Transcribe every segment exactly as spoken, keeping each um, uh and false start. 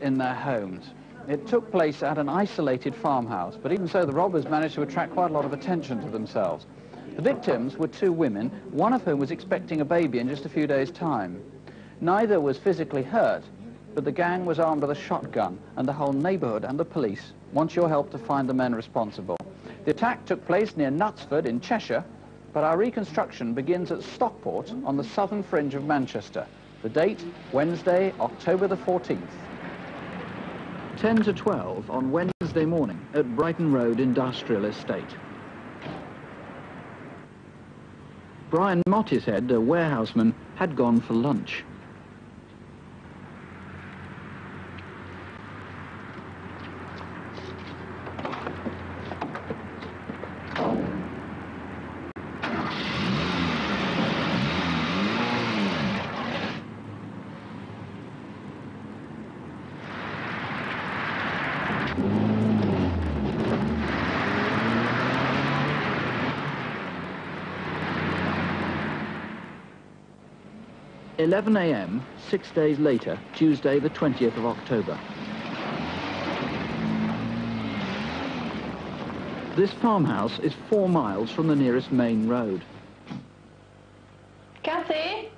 in their homes. It took place at an isolated farmhouse, but even so the robbers managed to attract quite a lot of attention to themselves. The victims were two women, one of whom was expecting a baby in just a few days' time. Neither was physically hurt, but the gang was armed with a shotgun, and the whole neighbourhood and the police want your help to find the men responsible. The attack took place near Knutsford in Cheshire, but our reconstruction begins at Stockport on the southern fringe of Manchester. The date, Wednesday, October the fourteenth. ten to twelve on Wednesday morning at Brighton Road Industrial Estate. Brian Mottishead, a warehouseman, had gone for lunch. eleven a m, six days later, Tuesday the twentieth of October. This farmhouse is four miles from the nearest main road. Cathy?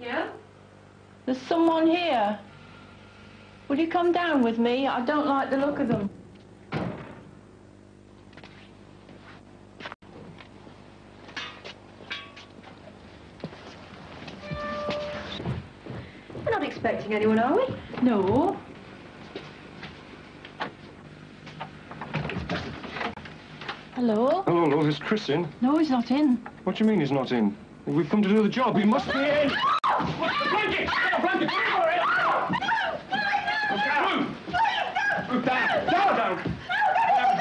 Yeah? There's someone here. Will you come down with me? I don't like the look of them. Expecting anyone, are we? No. Hello? Hello, love. Is Chris in? No, he's not in. What do you mean he's not in? We've come to do the job. He must be in. What's the blanket? Get a blanket. Move down. Down, down.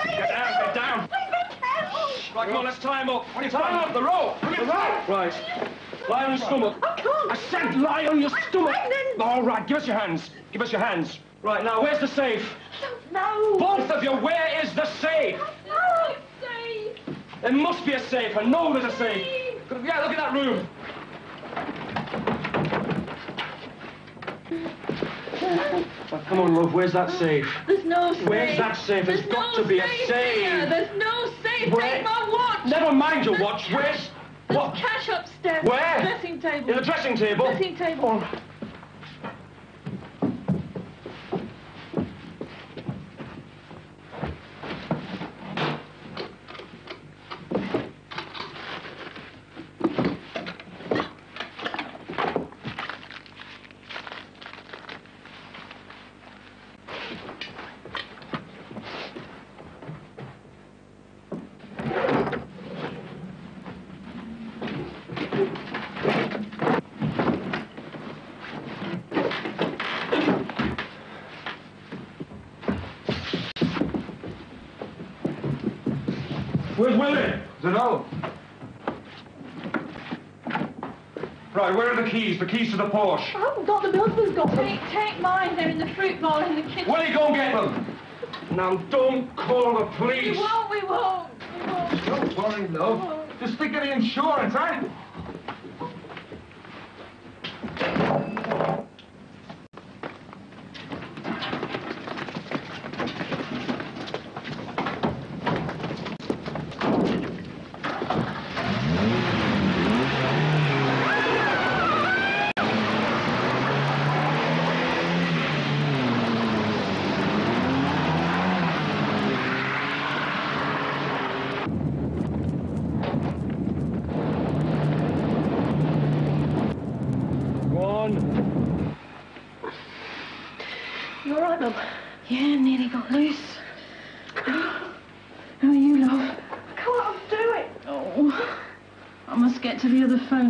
Get down, get down. Right, come on, let's tie him up. Tie him up, the rope. The rope. Right. Lie on your stomach. I can't. I said lie on your stomach. I'm pregnant. All right, give us your hands. Give us your hands. Right, now, where's the safe? I don't know. Both of you, where is the safe? I don't know. There must be a safe. I know there's a safe. Yeah, look at that room. Well, come on, love, where's that safe? There's no safe. Where's that safe? There's, there's got no to be safe a safe. Here. There's no safe. Where? Take my watch. Never mind your there's watch. Cash. Where's... There's what? Cash upstairs. Where? Dressing table. In the dressing table? Dressing table. Oh. Where's Willie? Dunno. Right, where are the keys? The keys to the Porsche. I haven't got them. My husband's got them. Take, take mine. They're in the fruit bowl in the kitchen. Willie, go and get them. Now, don't call the police. We won't, we won't. We won't. Don't worry, love. Just think of the insurance, right?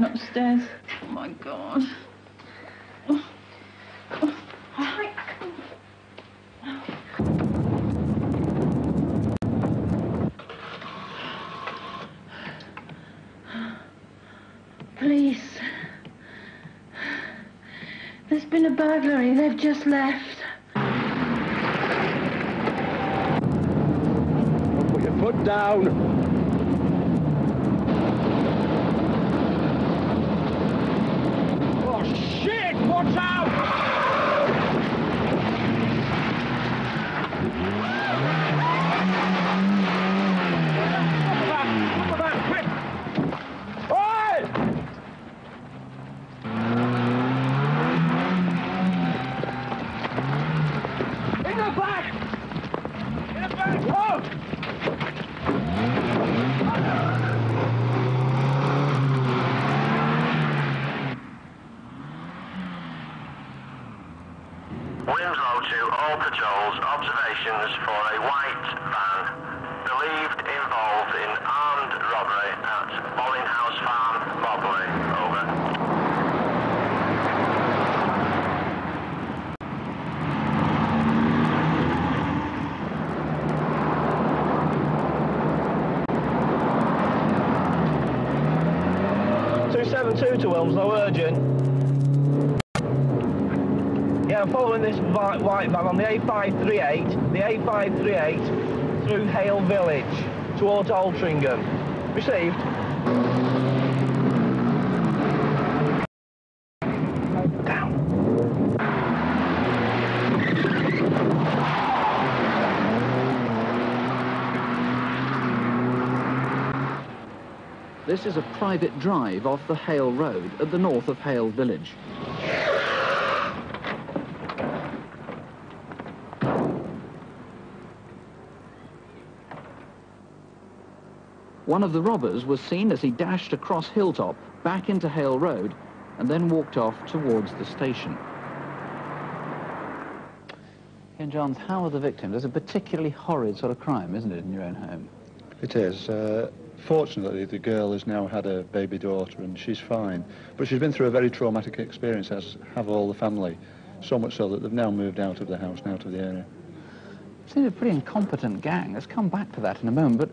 Upstairs. Oh my God. Oh. Oh. I can't. Police. There's been a burglary. They've just left. Put your foot down. Watch out! one oh two, all patrols, observations for a white van, believed involved in armed robbery at Bollinghouse Farm, Bobley, over. two seven two to Elmslow, urgent. I'm following this white, white van on the A five three eight, the A five three eight through Hale Village towards Altrincham. Received. Down. This is a private drive off the Hale Road at the north of Hale Village. One of the robbers was seen as he dashed across Hilltop, back into Hale Road, and then walked off towards the station. Ken Johns, how are the victims? It's a particularly horrid sort of crime, isn't it, in your own home? It is. Uh, fortunately, the girl has now had a baby daughter and she's fine. But she's been through a very traumatic experience, as have all the family. So much so that they've now moved out of the house and out of the area. It seems a pretty incompetent gang. Let's come back to that in a moment, but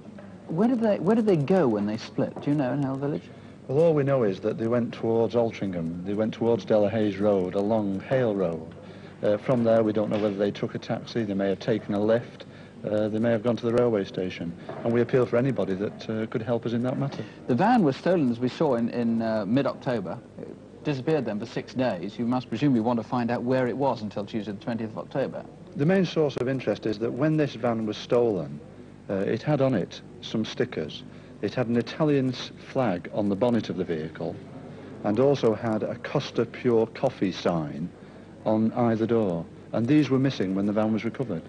Where did they where did they go when they split? Do you know in Hale Village? Well, all we know is that they went towards Altrincham. They went towards Delahayes Road, along Hale Road. Uh, from there, we don't know whether they took a taxi. They may have taken a lift. Uh, they may have gone to the railway station. And we appeal for anybody that uh, could help us in that matter. The van was stolen, as we saw, in, in uh, mid-October. It disappeared then for six days. You must presumably want to find out where it was until Tuesday, the twentieth of October. The main source of interest is that when this van was stolen, Uh, it had on it some stickers. It had an Italian flag on the bonnet of the vehicle and also had a Costa Pure Coffee sign on either door. And these were missing when the van was recovered.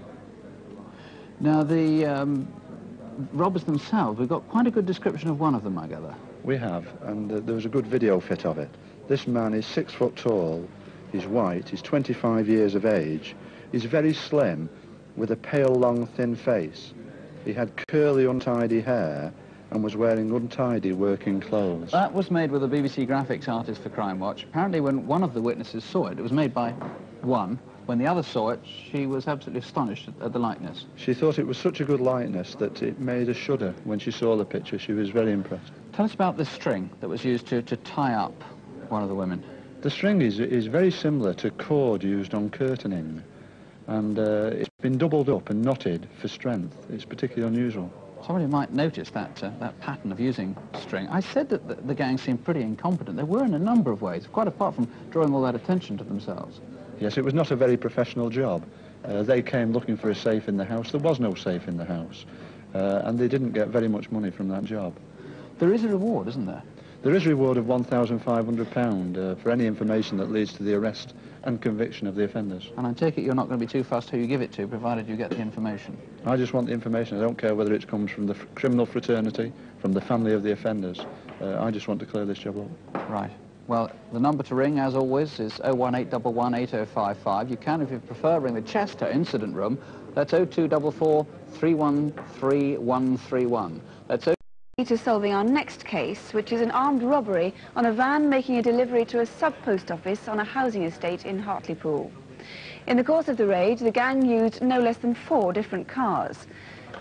Now, the um, robbers themselves, we've got quite a good description of one of them, I gather. We have, and uh, there was a good video fit of it. This man is six foot tall, he's white, he's twenty-five years of age, he's very slim with a pale, long, thin face. He had curly, untidy hair and was wearing untidy working clothes. That was made with a B B C graphics artist for Crime Watch. Apparently when one of the witnesses saw it, it was made by one. When the other saw it, she was absolutely astonished at the likeness. She thought it was such a good likeness that it made her shudder when she saw the picture. She was very impressed. Tell us about the string that was used to, to tie up one of the women. The string is, is very similar to cord used on curtaining. And uh, it's been doubled up and knotted for strength. It's particularly unusual. Somebody might notice that, uh, that pattern of using string. I said that the, the gang seemed pretty incompetent. They were in a number of ways, quite apart from drawing all that attention to themselves. Yes, it was not a very professional job. Uh, they came looking for a safe in the house. There was no safe in the house. Uh, and they didn't get very much money from that job. There is a reward, isn't there? There is a reward of one thousand five hundred pounds uh, for any information that leads to the arrest and conviction of the offenders. And I take it you're not going to be too fussed who you give it to, provided you get the information. I just want the information. I don't care whether it comes from the criminal fraternity, from the family of the offenders. Uh, I just want to clear this job up. Right. Well, the number to ring, as always, is oh one eight one one eight oh five five. You can, if you prefer, ring the Chester Incident Room. That's oh two four four, three one three, one three one. That's to solving our next case, which is an armed robbery on a van making a delivery to a sub-post office on a housing estate in Hartlepool. In the course of the raid, the gang used no less than four different cars.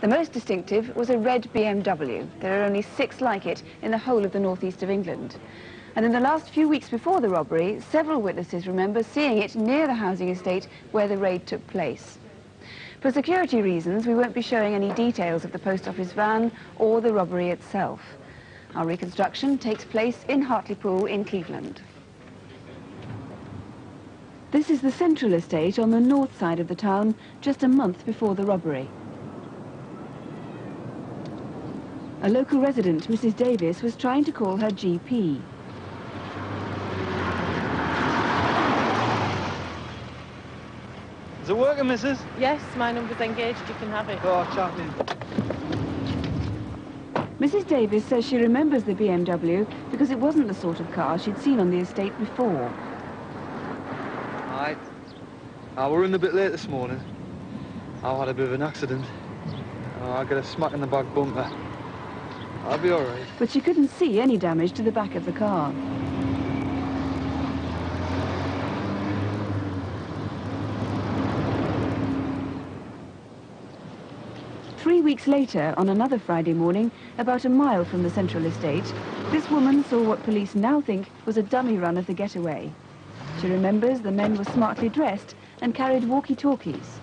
The most distinctive was a red B M W. There are only six like it in the whole of the northeast of England. And in the last few weeks before the robbery, several witnesses remember seeing it near the housing estate where the raid took place. For security reasons, we won't be showing any details of the post office van or the robbery itself. Our reconstruction takes place in Hartlepool in Cleveland. This is the central estate on the north side of the town, just a month before the robbery. A local resident, Missus Davis, was trying to call her G P. Is it working, missus? Yes, my number's engaged, you can have it. Oh, charming. Missus Davis says she remembers the B M W because it wasn't the sort of car she'd seen on the estate before. Right. I were in a bit late this morning. I had a bit of an accident. I got a smack in the back bumper. I'll be all right. But you couldn't see any damage to the back of the car. Three weeks later, on another Friday morning, about a mile from the central estate, this woman saw what police now think was a dummy run of the getaway. She remembers the men were smartly dressed and carried walkie-talkies.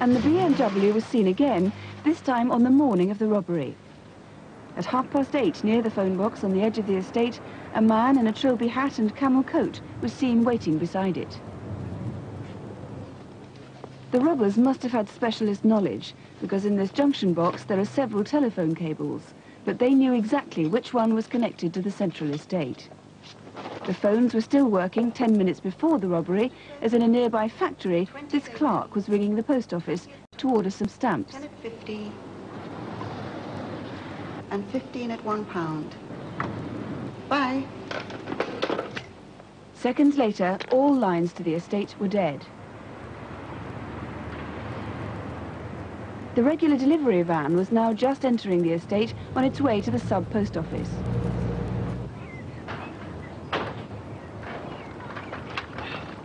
And the B M W was seen again, this time on the morning of the robbery. At half past eight, near the phone box on the edge of the estate, a man in a trilby hat and camel coat was seen waiting beside it. The robbers must have had specialist knowledge, because in this junction box there are several telephone cables, but they knew exactly which one was connected to the central estate. The phones were still working ten minutes before the robbery, as in a nearby factory, this clerk was ringing the post office to order some stamps. ten at fifty and fifteen at one pound. Bye. Seconds later, all lines to the estate were dead. The regular delivery van was now just entering the estate on its way to the sub-post office.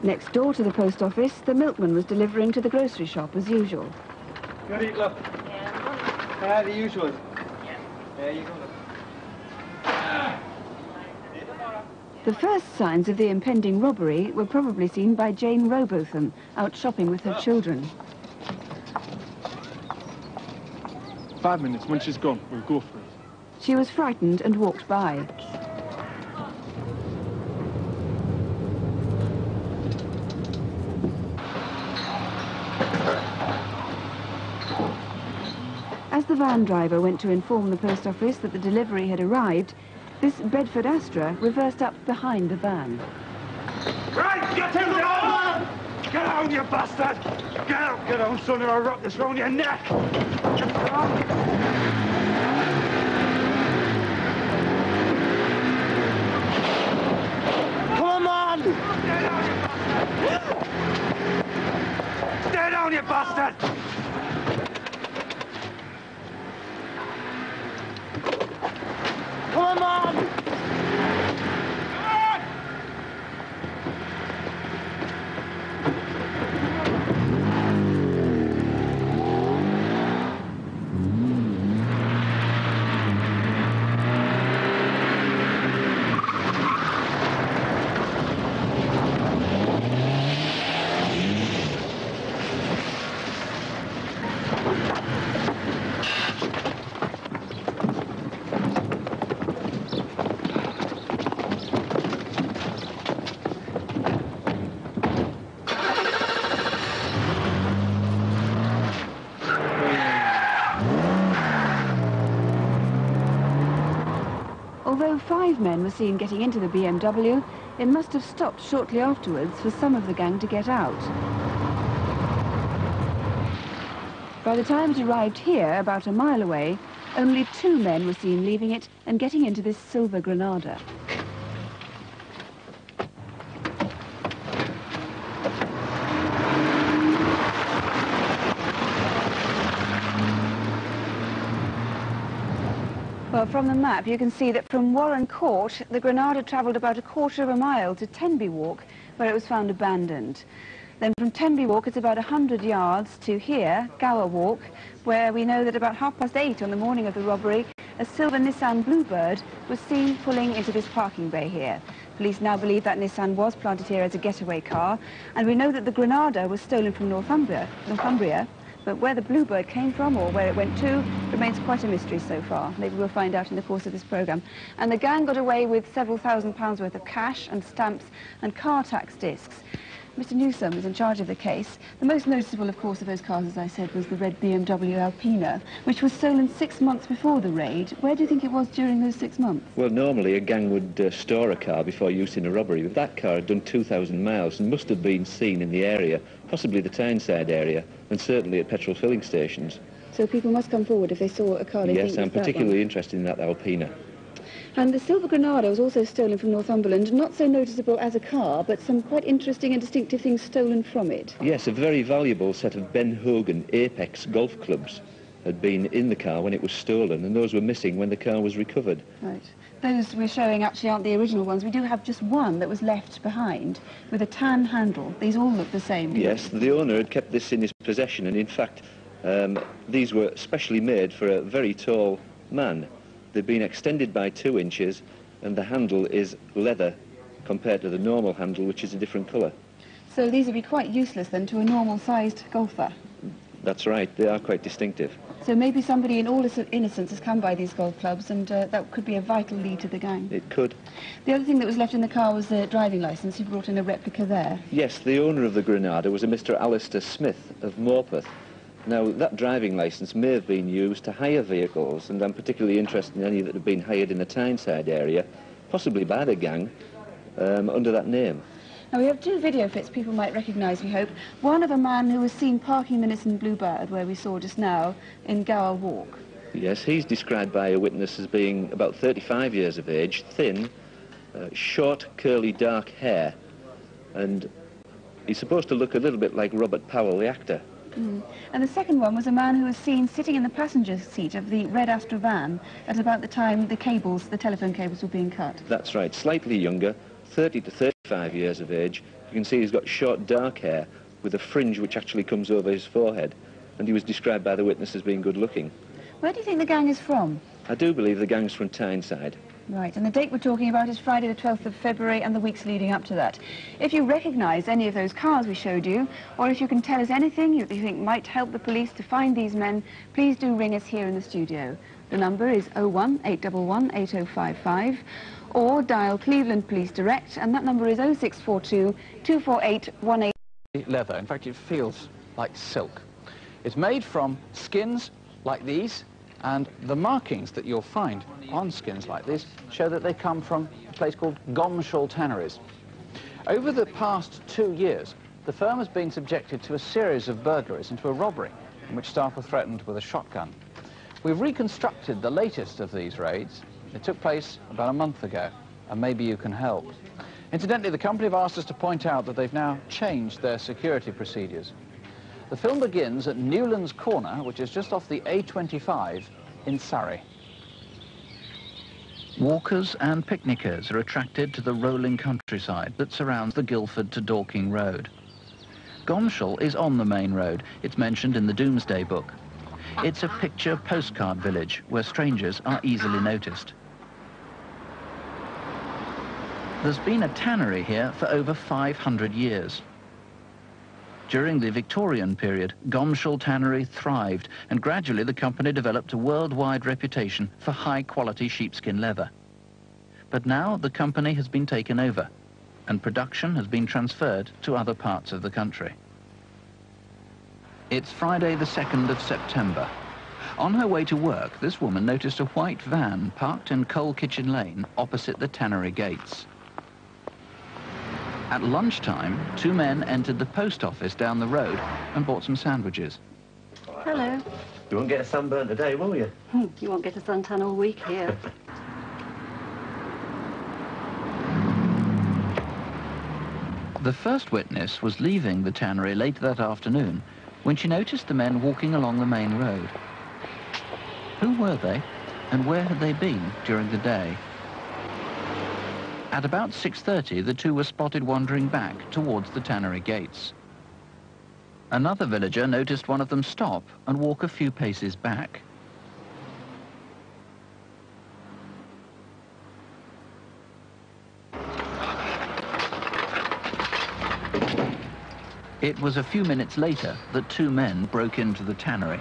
Next door to the post office, the milkman was delivering to the grocery shop as usual. You want to eat, love? Yeah. Uh, the usual? Yeah. There you go, love. Ah. The first signs of the impending robbery were probably seen by Jane Robotham, out shopping with her oh. children. Five minutes, when she's gone, we'll go for it. She was frightened and walked by. As the van driver went to inform the post office that the delivery had arrived, this Bedford Astra reversed up behind the van. Right, get him down! Get out, you bastard! Get out, get out, son, or I'll wrap this round your neck! Come on! Stay down, you bastard! Stay down, you bastard! Come on! Come on! Five men were seen getting into the B M W. It must have stopped shortly afterwards for some of the gang to get out. By the time it arrived here, about a mile away, only two men were seen leaving it and getting into this silver Granada. Well, from the map, you can see that from Warren Court, the Granada travelled about a quarter of a mile to Tenby Walk, where it was found abandoned. Then from Tenby Walk, it's about a hundred yards to here, Gower Walk, where we know that about half past eight on the morning of the robbery, a silver Nissan Bluebird was seen pulling into this parking bay here. Police now believe that Nissan was planted here as a getaway car, and we know that the Granada was stolen from Northumbria, Northumbria. But where the Bluebird came from or where it went to remains quite a mystery so far. Maybe we'll find out in the course of this programme. And the gang got away with several thousand pounds worth of cash and stamps and car tax discs. Mister Newsome is in charge of the case. The most noticeable, of course, of those cars, as I said, was the red B M W Alpina, which was stolen six months before the raid. Where do you think it was during those six months? Well, normally a gang would uh, store a car before use in a robbery, but that car had done two thousand miles and must have been seen in the area, possibly the Tyneside area, and certainly at petrol filling stations. So people must come forward if they saw a car they think was that one? Yes, I'm particularly interested in that Alpina. And the silver Granada was also stolen from Northumberland, not so noticeable as a car, but some quite interesting and distinctive things stolen from it. Yes, a very valuable set of Ben Hogan Apex golf clubs had been in the car when it was stolen, and those were missing when the car was recovered. Right. Those we're showing actually aren't the original ones. We do have just one that was left behind with a tan handle. These all look the same. Yes, the owner had kept this in his possession, and in fact, um, these were specially made for a very tall man. They've been extended by two inches, and the handle is leather compared to the normal handle, which is a different colour. So these would be quite useless then to a normal-sized golfer? That's right, they are quite distinctive. So maybe somebody in all innocence has come by these golf clubs, and uh, that could be a vital lead to the gang. It could. The other thing that was left in the car was the driving licence. You brought in a replica there. Yes, the owner of the Granada was a Mister Alistair Smith of Morpeth. Now, that driving licence may have been used to hire vehicles, and I'm particularly interested in any that have been hired in the Tyneside area, possibly by the gang, um, under that name. Now, we have two video fits people might recognise, we hope. One of a man who was seen parking the Nissan Bluebird, where we saw just now, in Gower Walk. Yes, he's described by a witness as being about thirty-five years of age, thin, uh, short, curly, dark hair. And he's supposed to look a little bit like Robert Powell, the actor. Mm. And the second one was a man who was seen sitting in the passenger seat of the red Astra van at about the time the cables, the telephone cables, were being cut. That's right, slightly younger, thirty to thirty-five years of age. You can see he's got short, dark hair with a fringe which actually comes over his forehead, and he was described by the witness as being good-looking. Where do you think the gang is from? I do believe the gang's from Tyneside. Right, and the date we're talking about is Friday the twelfth of February and the weeks leading up to that. If you recognise any of those cars we showed you, or if you can tell us anything you think might help the police to find these men, please do ring us here in the studio. The number is oh one, eight one one, eight oh five five, or dial Cleveland Police Direct, and that number is oh six four two, two four eight, one eight. Leather, in fact it feels like silk. It's made from skins like these, and the markings that you'll find on skins like this show that they come from a place called Gomshall Tanneries. Over the past two years, the firm has been subjected to a series of burglaries and to a robbery in which staff were threatened with a shotgun. We've reconstructed the latest of these raids. It took place about a month ago, and maybe you can help. Incidentally, the company have asked us to point out that they've now changed their security procedures. The film begins at Newlands Corner, which is just off the A twenty-five in Surrey. Walkers and picnickers are attracted to the rolling countryside that surrounds the Guildford to Dorking Road. Gomshall is on the main road. It's mentioned in the Doomsday Book. It's a picture postcard village where strangers are easily noticed. There's been a tannery here for over five hundred years. During the Victorian period, Gomshall Tannery thrived, and gradually the company developed a worldwide reputation for high-quality sheepskin leather. But now the company has been taken over, and production has been transferred to other parts of the country. It's Friday the second of September. On her way to work, this woman noticed a white van parked in Coal Kitchen Lane opposite the tannery gates. At lunchtime, two men entered the post office down the road and bought some sandwiches. Hello. You won't get a sunburn today, will you? You won't get a suntan all week here. The first witness was leaving the tannery late that afternoon when she noticed the men walking along the main road. Who were they, and where had they been during the day? At about six thirty, the two were spotted wandering back towards the tannery gates. Another villager noticed one of them stop and walk a few paces back. It was a few minutes later that two men broke into the tannery.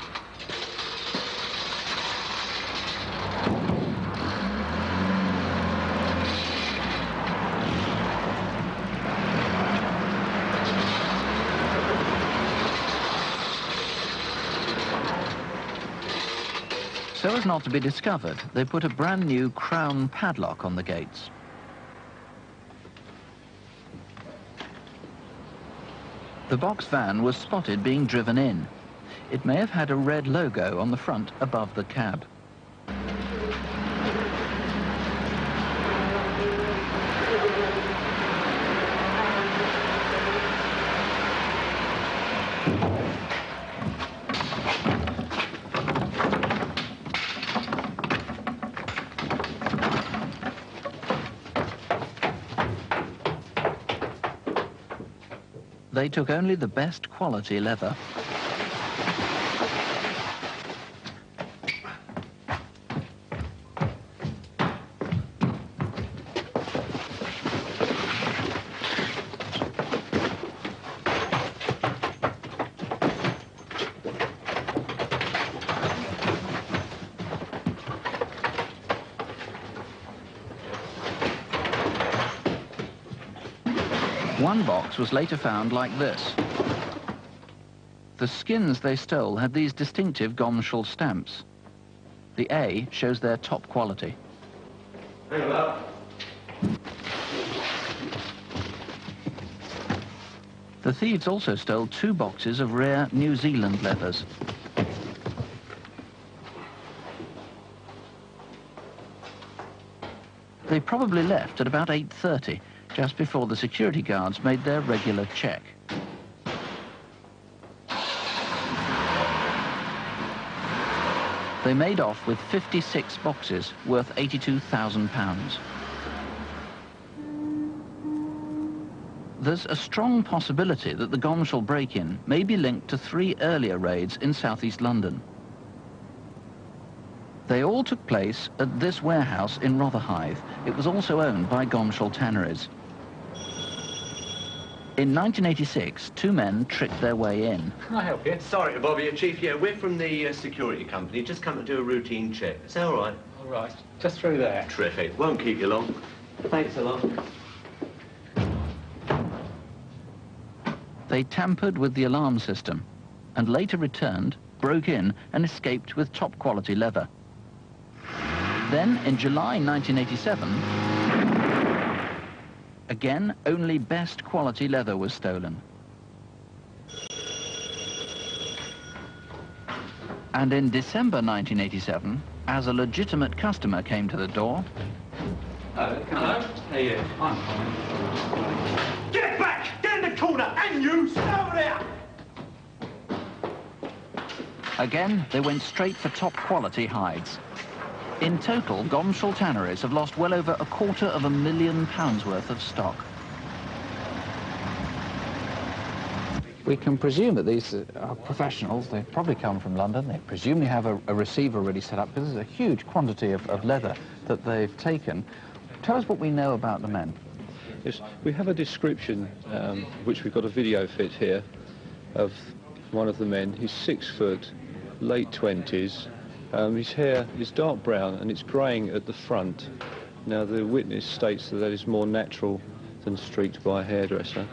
So as not to be discovered, they put a brand new crown padlock on the gates. The box van was spotted being driven in. It may have had a red logo on the front above the cab. they took only the best quality leather. One box was later found like this. The skins they stole had these distinctive Gomshall stamps. The A shows their top quality. The thieves also stole two boxes of rare New Zealand leathers. They probably left at about eight thirty, just before the security guards made their regular check. They made off with fifty-six boxes worth eighty-two thousand pounds. There's a strong possibility that the Gomshall break-in may be linked to three earlier raids in southeast London. They all took place at this warehouse in Rotherhithe. It was also owned by Gomshall Tanneries. In nineteen eighty-six, two men tricked their way in. Can I help you? Sorry to bother you, Chief. Yeah, we're from the uh, security company. Just come to do a routine check. Is that all right? All right. Just through there. Terrific. Won't keep you long. Thanks a lot. They tampered with the alarm system and later returned, broke in and escaped with top-quality leather. Then, in July nineteen eighty-seven, again, only best quality leather was stolen. And in December nineteen eighty-seven, as a legitimate customer came to the door... Uh, hello? Hey, yeah. I'm fine. Get back! Get in the corner! And you! Stay over there! Again, they went straight for top quality hides. In total, Gomshall Tanneries have lost well over a quarter of a million pounds worth of stock. We can presume that these are professionals. They've probably come from London. They presumably have a, a receiver already set up, because there's a huge quantity of, of leather that they've taken. Tell us what we know about the men. Yes, we have a description, um, which we've got a video fit here, of one of the men. He's six foot, late twenties. Um, his hair is dark brown and it's greying at the front. Now, the witness states that that is more natural than streaked by a hairdresser.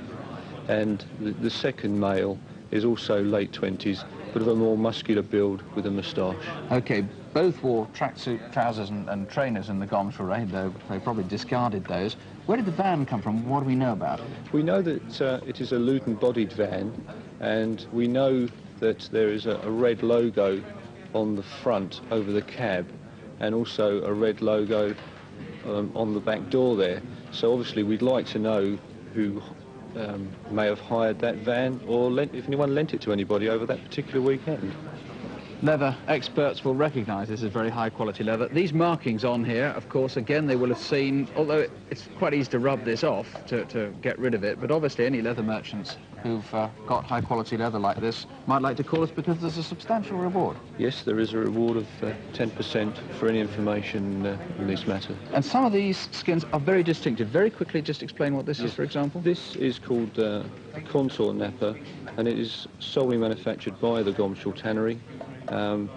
And the, the second male is also late twenties, but of a more muscular build with a moustache. OK, both wore tracksuit trousers and, and trainers in the Gomshall raid, though they probably discarded those. Where did the van come from? What do we know about it? We know that uh, it is a Luton-bodied van, and we know that there is a, a red logo on the front over the cab, and also a red logo um, on the back door there. So obviously we'd like to know who um, may have hired that van, or lent, if anyone lent it to anybody over that particular weekend. Leather experts will recognise this as very high quality leather. These markings on here, of course, again they will have seen, although it's quite easy to rub this off to, to get rid of it, but obviously any leather merchants who've uh, got high quality leather like this might like to call us, because there's a substantial reward. Yes, there is a reward of uh, ten percent for any information uh, in this matter. And some of these skins are very distinctive. Very quickly, just explain what this yes. is, for example. This is called uh, Contour Napper, and it is solely manufactured by the Gomshall Tannery. Um,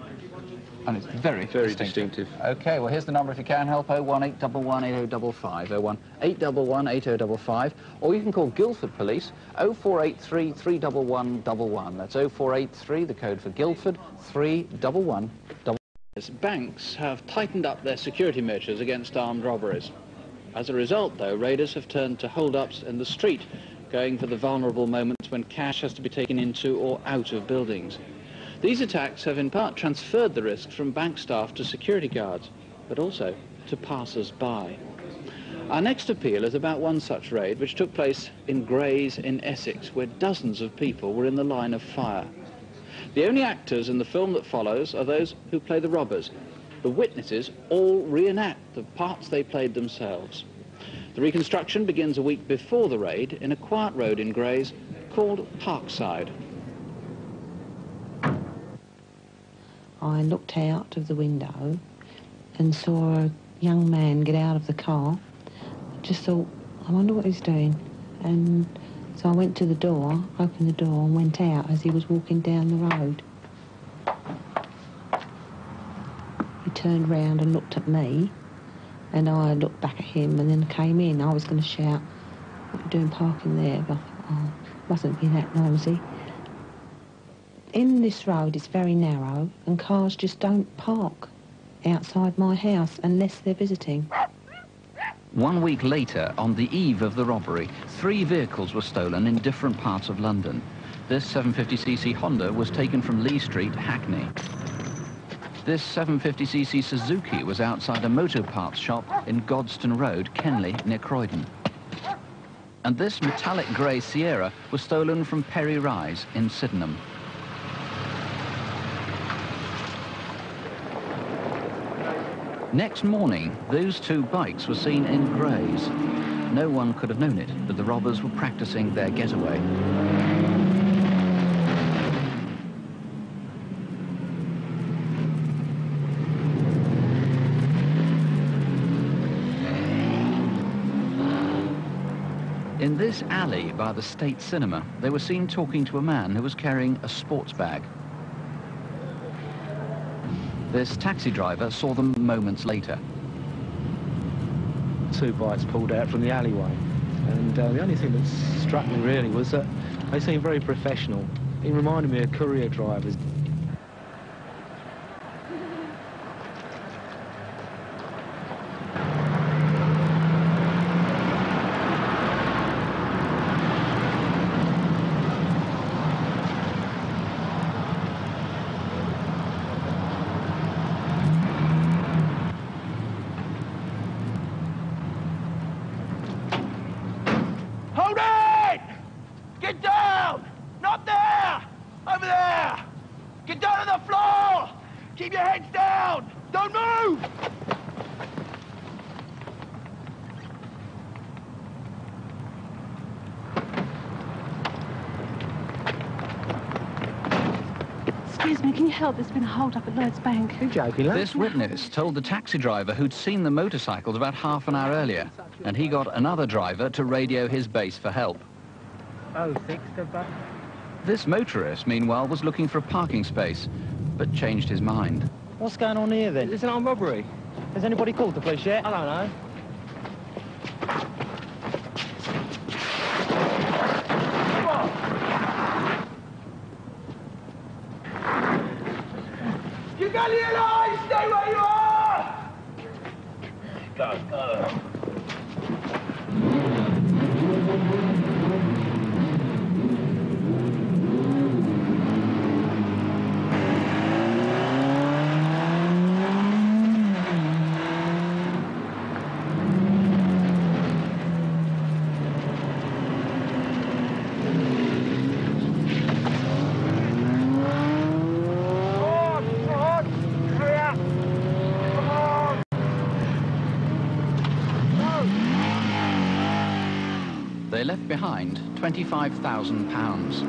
and it's very, very distinctive. distinctive. OK, well, here's the number if you can help, oh one eight one one eight oh five five, oh one eight one one eight oh five five, or you can call Guildford Police, oh four eight three three one one one one. That's oh four eight three, the code for Guildford, three one one one one. Banks have tightened up their security measures against armed robberies. As a result, though, raiders have turned to hold-ups in the street, going for the vulnerable moments when cash has to be taken into or out of buildings. These attacks have in part transferred the risk from bank staff to security guards, but also to passers-by. Our next appeal is about one such raid, which took place in Grays in Essex, where dozens of people were in the line of fire. The only actors in the film that follows are those who play the robbers. The witnesses all reenact the parts they played themselves. The reconstruction begins a week before the raid in a quiet road in Grays, called Parkside. I looked out of the window and saw a young man get out of the car. I just thought, I wonder what he's doing. And so I went to the door, opened the door and went out as he was walking down the road. He turned round and looked at me and I looked back at him and then came in. I was going to shout, what are you doing parking there? But I thought, oh, mustn't be that noisy. In this road, it's very narrow and cars just don't park outside my house unless they're visiting. One week later, on the eve of the robbery, three vehicles were stolen in different parts of London. This seven fifty c c Honda was taken from Lee Street, Hackney. This seven fifty c c Suzuki was outside a motor parts shop in Godstone Road, Kenley, near Croydon. And this metallic grey Sierra was stolen from Perry Rise in Sydenham. Next morning, those two bikes were seen in Grays. No one could have known it, but the robbers were practicing their getaway. In this alley by the State Cinema, they were seen talking to a man who was carrying a sports bag. This taxi driver saw them moments later. Two bikes pulled out from the alleyway, and uh, the only thing that struck me really was that they seemed very professional. It reminded me of courier drivers. Help, there's been a hold-up at Lloyd's Bank. You're joking, lad. This witness told the taxi driver who'd seen the motorcycles about half an hour earlier, and he got another driver to radio his base for help. Oh, six to back. This motorist, meanwhile, was looking for a parking space, but changed his mind. What's going on here, then? It's an armed robbery. Has anybody called the police yet? I don't know. They left behind twenty-five thousand pounds.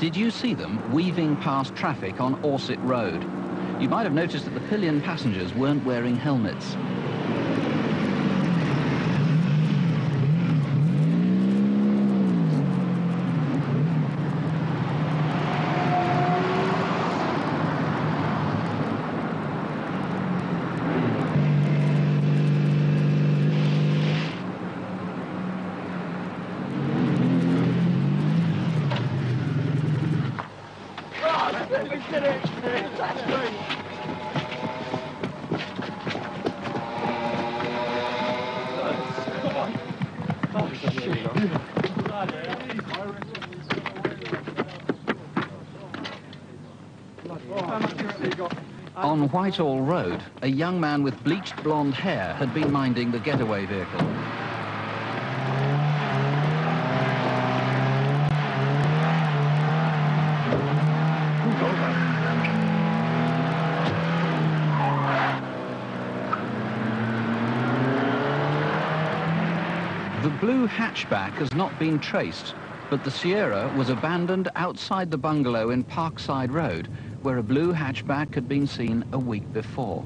Did you see them weaving past traffic on Orsett Road? You might have noticed that the pillion passengers weren't wearing helmets. On Whitehall Road, a young man with bleached blonde hair had been minding the getaway vehicle. The blue Blue hatchback has not been traced, but the Sierra was abandoned outside the bungalow in Parkside Road, where a blue hatchback had been seen a week before.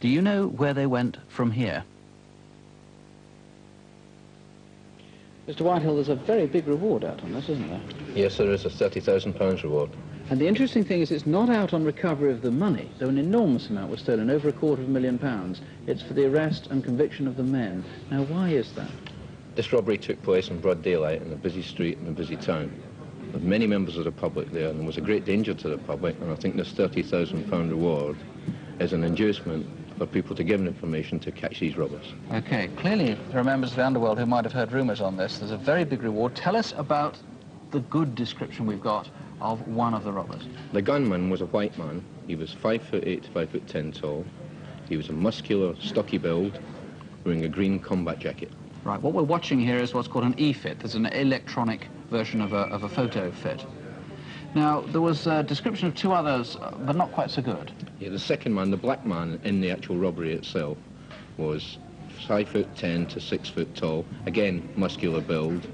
Do you know where they went from here? Mister Whitehill, there's a very big reward out on this, isn't there? Yes, there is a thirty thousand pounds reward. And the interesting thing is it's not out on recovery of the money, though an enormous amount was stolen, over a quarter of a million pounds. It's for the arrest and conviction of the men. Now, why is that? This robbery took place in broad daylight in a busy street in a busy town. There were many members of the public there, and there was a great danger to the public, and I think this thirty thousand pounds reward is an inducement for people to give information to catch these robbers. Okay, clearly there are members of the underworld who might have heard rumours on this. There's a very big reward. Tell us about the good description we've got of one of the robbers. The gunman was a white man. He was five foot eight, five foot ten tall. He was a muscular, stocky build, wearing a green combat jacket. Right, what we're watching here is what's called an e-fit. There's an electronic version of a, of a photo fit. Now, there was a description of two others, but not quite so good. Yeah, the second man, the black man, in the actual robbery itself, was five foot ten to six foot tall. Again, muscular build.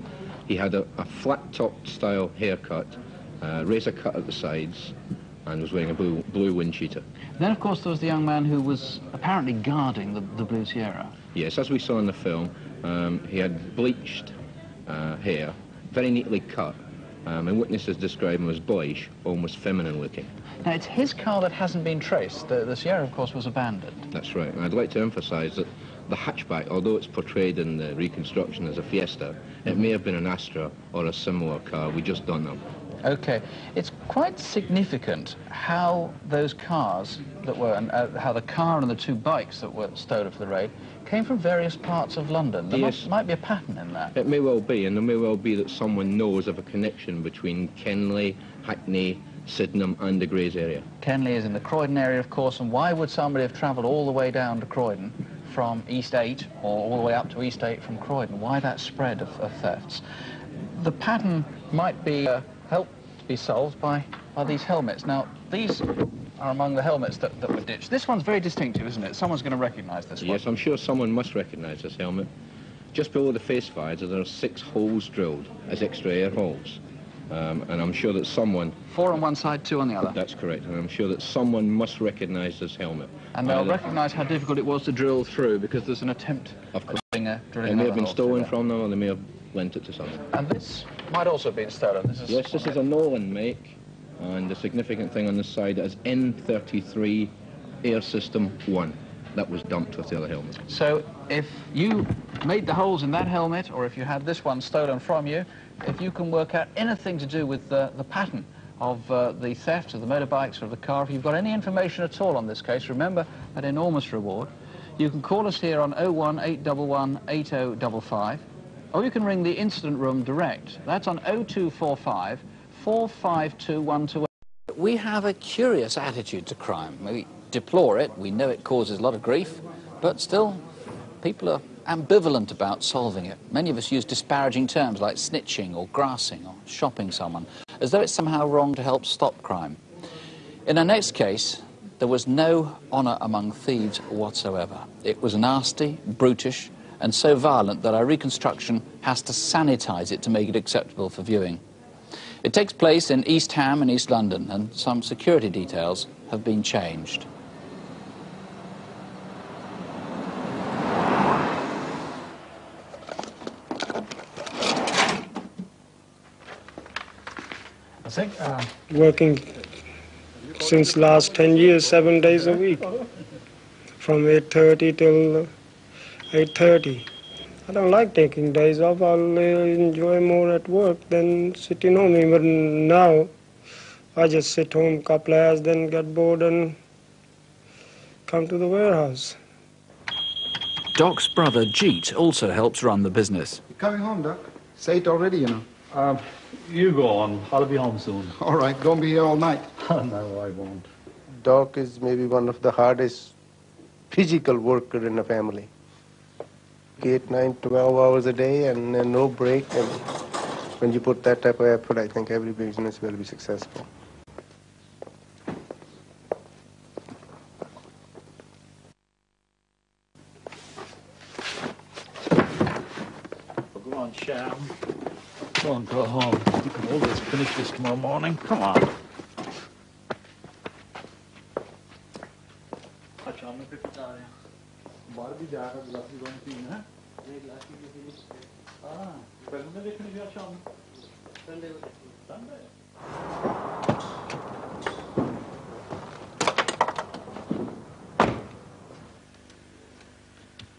He had a, a flat-topped style haircut, uh, razor cut at the sides, and was wearing a blue, blue wind cheater. Then, of course, there was the young man who was apparently guarding the, the Blue Sierra. Yes, as we saw in the film, um, he had bleached uh, hair, very neatly cut. Um, and witnesses describe him as boyish, almost feminine looking. Now, it's his car that hasn't been traced. The, the Sierra, of course, was abandoned. That's right, and I'd like to emphasise that the hatchback, although it's portrayed in the reconstruction as a Fiesta, it may have been an Astra or a similar car, we just don't know. OK, it's quite significant how those cars that were, and uh, how the car and the two bikes that were stolen for the raid came from various parts of London. There yes. must, might be a pattern in that. It may well be, and there may well be that someone knows of a connection between Kenley, Hackney, Sydenham and the Grays area. Kenley is in the Croydon area, of course, and why would somebody have travelled all the way down to Croydon from East eight, or all the way up to East eight from Croydon? Why that spread of, of thefts? The pattern might be... Uh, help to be solved by, by these helmets. Now, these are among the helmets that, that were ditched. This one's very distinctive, isn't it? Someone's going to recognise this one. Yes, I'm sure someone must recognise this helmet. Just below the face visor, there are six holes drilled as extra air holes. Um, and I'm sure that someone... Four on one side, two on the other. That's correct. And I'm sure that someone must recognise this helmet. And they'll recognise how difficult it was to drill through, because there's an attempt of drilling a drilling. It may have been stolen from them, or they may have lent it to someone. And this might also have been stolen. This is yes, this is a Nolan make, and the significant thing on this side is N thirty-three Air System one. That was dumped with the other helmet. So if you made the holes in that helmet, or if you had this one stolen from you, if you can work out anything to do with the, the pattern of uh, the theft of the motorbikes or of the car, if you've got any information at all on this case, remember that enormous reward. You can call us here on oh one eight one one eight oh five five, or you can ring the incident room direct. That's on oh two four five, four five two, one two eight. We have a curious attitude to crime. We deplore it, we know it causes a lot of grief, but still people are ambivalent about solving it. Many of us use disparaging terms like snitching or grassing or shopping someone, as though it's somehow wrong to help stop crime. In our next case, there was no honour among thieves whatsoever. It was nasty, brutish, and so violent that our reconstruction has to sanitise it to make it acceptable for viewing. It takes place in East Ham and East London, and some security details have been changed. I think uh, working since last ten years, seven days a week, from eight thirty till eight thirty. I don't like taking days off. I'll uh, enjoy more at work than sitting home. Even now, I just sit home a couple hours, then get bored and come to the warehouse. Doc's brother, Jeet, also helps run the business. You're coming home, Doc? Say it already, you know. Um, you go on. I'll be home soon. All right, don't be here all night. No, I won't. Doc is maybe one of the hardest physical worker in the family. eight, nine, twelve hours a day and uh, no break. And when you put that type of effort, I think every business will be successful. on, Sham. Come on, go home. You can always finish this tomorrow morning. Come on.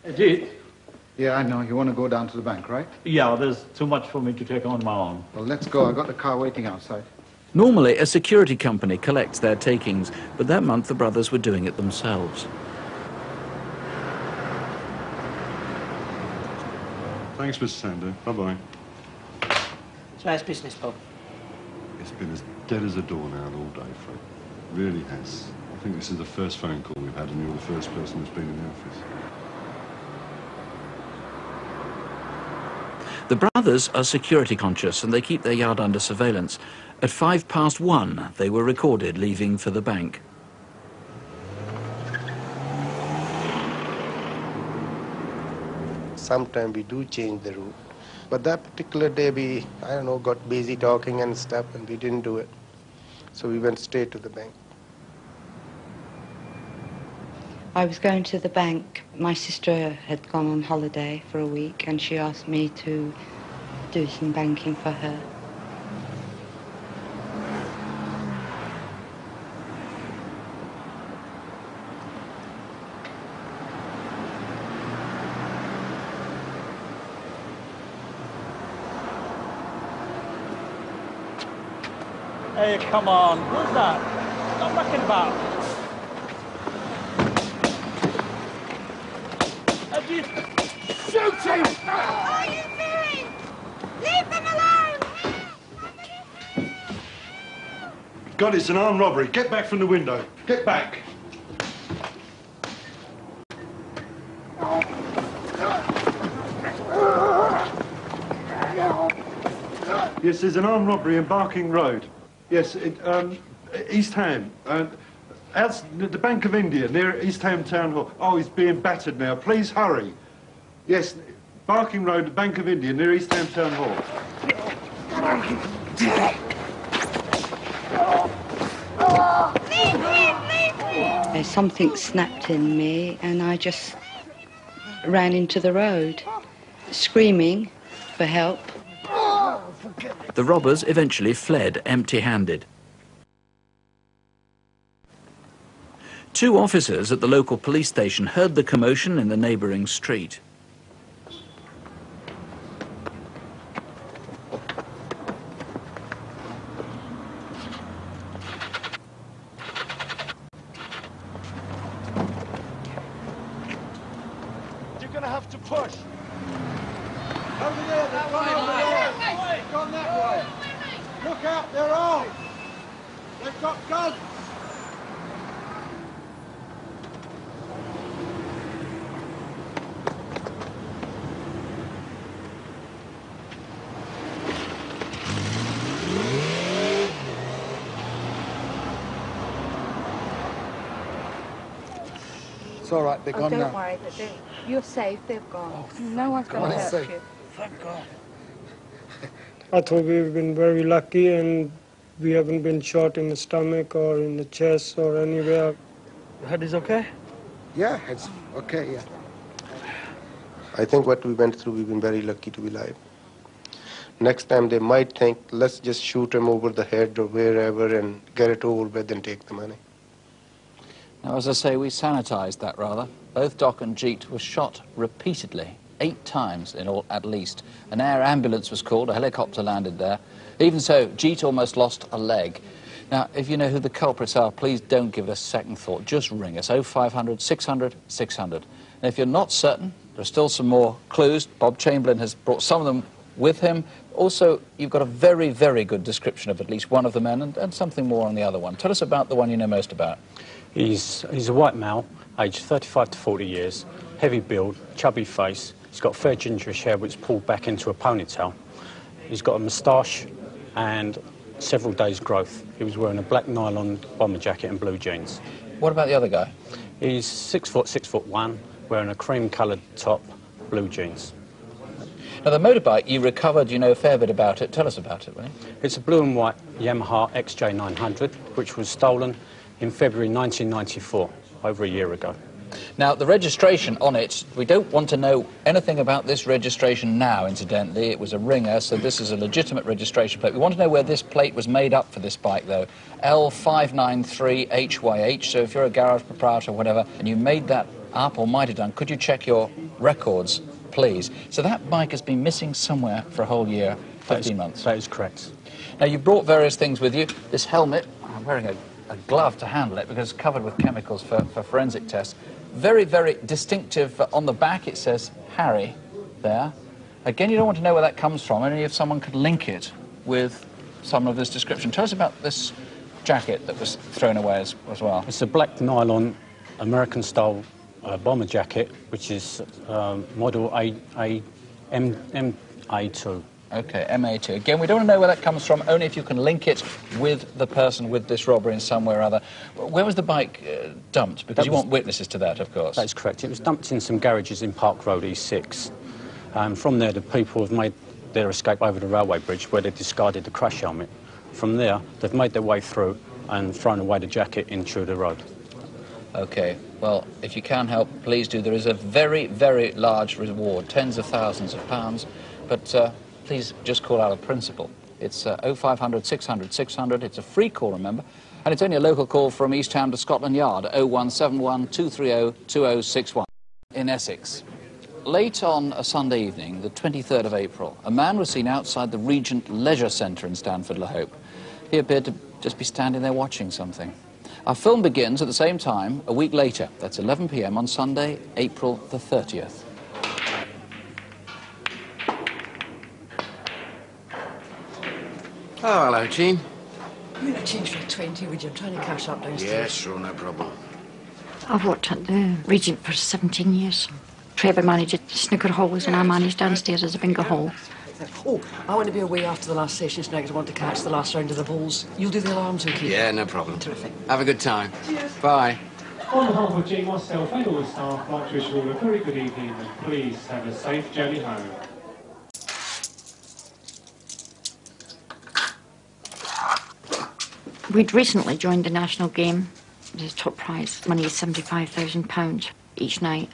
Ajit. Yeah, I know. You want to go down to the bank, right? Yeah, there's too much for me to take on my own. Well, let's go. I got the car waiting outside. Normally, a security company collects their takings, but that month the brothers were doing it themselves. Thanks, Mister Sander. Bye-bye. It's nice business, Bob. It's been as dead as a door now all day, Frank. It really has. I think this is the first phone call we've had, and you're the first person that's been in the office. The brothers are security conscious and they keep their yard under surveillance. At five past one, they were recorded leaving for the bank. Sometimes we do change the route, but that particular day we, I don't know, got busy talking and stuff and we didn't do it. So we went straight to the bank. I was going to the bank. My sister had gone on holiday for a week and she asked me to do some banking for her. Hey, come on. Who's that? Stop mucking about. Shoot him! What are you doing? Leave them alone! Help! God, it's an armed robbery. Get back from the window. Get back. Yes, there's an armed robbery in Barking Road. Yes, it, um, East Ham. Uh, Out the Bank of India, near East Ham Town Hall. Oh, he's being battered now. Please hurry. Yes, Barking Road, the Bank of India, near East Ham Town Hall. There's something snapped in me, and I just ran into the road, screaming for help. The robbers eventually fled empty-handed. Two officers at the local police station heard the commotion in the neighbouring street. You're going to have to push. Over there, that way, over there. Gone that way. Look out, they're all. They've got guns. It's all right, they're oh, gone don't now. Don't worry, they're, you're safe, they've gone. Oh, no one's going to hurt safe. You. Thank God. I thought we've been very lucky and we haven't been shot in the stomach or in the chest or anywhere. Your head is okay? Yeah, it's okay, yeah. I think what we went through, we've been very lucky to be alive. Next time they might think, let's just shoot them over the head or wherever and get it over with and take the money. Now, as I say, we sanitised that, rather. Both Doc and Jeet were shot repeatedly, eight times in all, at least. An air ambulance was called, a helicopter landed there. Even so, Jeet almost lost a leg. Now, if you know who the culprits are, please don't give us second thought. Just ring us, oh five hundred, six hundred, six hundred. And if you're not certain, there are still some more clues. Bob Chamberlain has brought some of them with him. Also, you've got a very, very good description of at least one of the men and, and something more on the other one. Tell us about the one you know most about. He's, he's a white male, aged thirty-five to forty years, heavy build, chubby face. He's got fair gingerish hair which is pulled back into a ponytail. He's got a moustache and several days' growth. He was wearing a black nylon bomber jacket and blue jeans. What about the other guy? He's six foot, six foot one, wearing a cream-coloured top, blue jeans. Now, the motorbike you recovered, you know a fair bit about it. Tell us about it, Willie. It's a blue and white Yamaha X J nine hundred, which was stolen in February nineteen ninety-four, over a year ago. Now, the registration on it, we don't want to know anything about this registration now, incidentally. It was a ringer, so this is a legitimate registration plate. We want to know where this plate was made up for this bike, though. L five nine three H Y H, so if you're a garage proprietor or whatever, and you made that up or might have done, could you check your records, please? So that bike has been missing somewhere for a whole year, fifteen months. That is correct. Now, you brought various things with you. This helmet, I'm wearing a, a glove to handle it because it's covered with chemicals for, for forensic tests. Very, very distinctive. On the back it says Harry there. Again, you don't want to know where that comes from, only if someone could link it with some of this description. Tell us about this jacket that was thrown away as, as well. It's a black nylon American-style uh, bomber jacket, which is um, model A M A two. OK, M A two. Again, we don't want to know where that comes from, only if you can link it with the person with this robbery in some way or other. Where was the bike uh, dumped? Because you want witnesses to that, of course. That's correct. It was dumped in some garages in Park Road E six. Um, from there, the people have made their escape over the railway bridge, where they discarded the crash helmet. From there, they've made their way through and thrown away the jacket into the road. OK. Well, if you can help, please do. There is a very, very large reward, tens of thousands of pounds, but... Uh, please just call out a principal. It's uh, oh five hundred, six hundred, six hundred. It's a free call, remember, and it's only a local call from East Ham to Scotland Yard, oh one seven one, two three oh, two oh six one. In Essex, late on a Sunday evening, the twenty-third of April, a man was seen outside the Regent Leisure Centre in Stanford Le Hope. He appeared to just be standing there watching something. Our film begins at the same time a week later. That's eleven p m on Sunday, April the thirtieth. Oh, hello, Jean. You want to change for a twenty, would you? I'm trying to cash up downstairs. Yes, sure, no problem. I've worked at the Regent for seventeen years. Trevor managed at Snooker Halls and I managed downstairs as a Bingo Hall. Oh, I want to be away after the last session tonight because I want to catch the last round of the bowls. You'll do the alarms, OK? Yeah, no problem. Terrific. Have a good time. Cheers. Bye. On behalf of Jean, myself and all the staff, I'd like to wish you all a very good evening and please have a safe journey home. We'd recently joined the national game. The top prize money is seventy-five thousand pounds each night.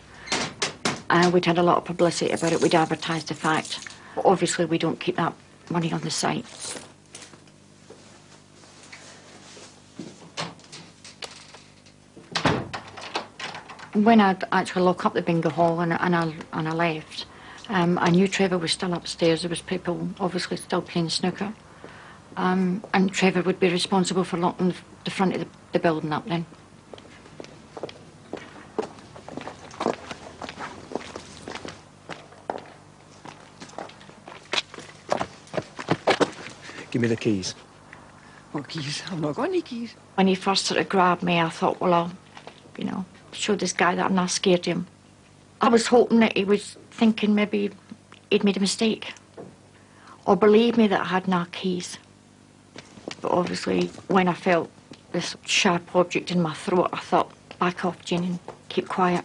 Uh, we'd had a lot of publicity about it. We'd advertised the fact. But obviously, we don't keep that money on the site. When I'd actually lock up the Bingo Hall and, and, I, and I left, um, I knew Trevor was still upstairs. There was people obviously still playing snooker. Um, and Trevor would be responsible for locking the front of the, the building up then. Give me the keys. What keys? I've not got any keys. When he first sort of grabbed me, I thought, well, I'll, you know, show this guy that I'm not scared of him. I was hoping that he was thinking maybe he'd made a mistake. Or believe me that I had no keys. But obviously, when I felt this sharp object in my throat, I thought, back off, Jean, and keep quiet.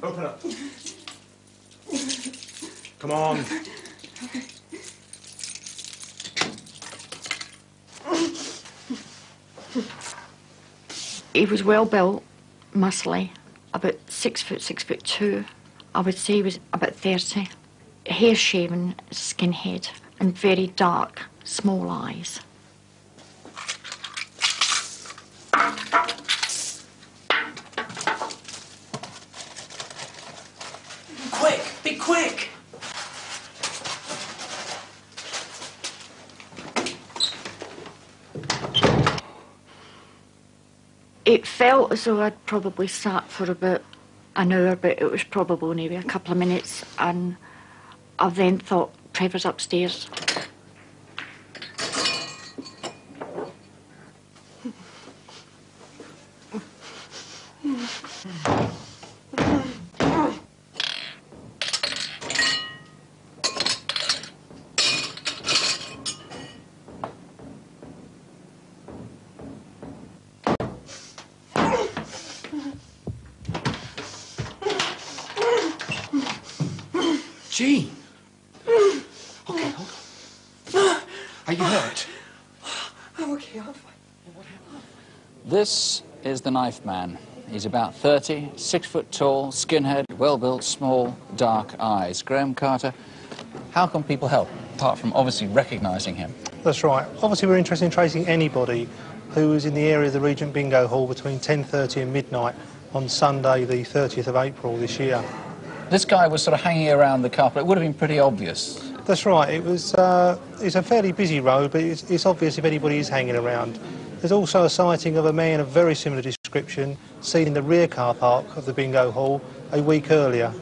Open up. Come on. He was well built, muscly, about six foot, six foot two. I would say he was about thirty. Hair shaven, skin head, and very dark, small eyes. Quick, be quick! It felt as though I'd probably sat for about an hour, but it was probably only a couple of minutes, and I then thought, Trevor's upstairs. Jean! Okay, hold on. Are you hurt? I'm okay, I'm fine. What happened? This is the knife man. He's about thirty, six foot tall, skinhead, well-built, small, dark eyes. Graham Carter, how can people help, apart from obviously recognising him? That's right. Obviously, we're interested in tracing anybody who was in the area of the Regent Bingo Hall between ten thirty and midnight on Sunday, the thirtieth of April this year. This guy was sort of hanging around the carpet. It would have been pretty obvious. That's right. It was, uh, it's a fairly busy road, but it's, it's obvious if anybody is hanging around. There's also a sighting of a man of very similar description seen in the rear car park of the Bingo Hall a week earlier.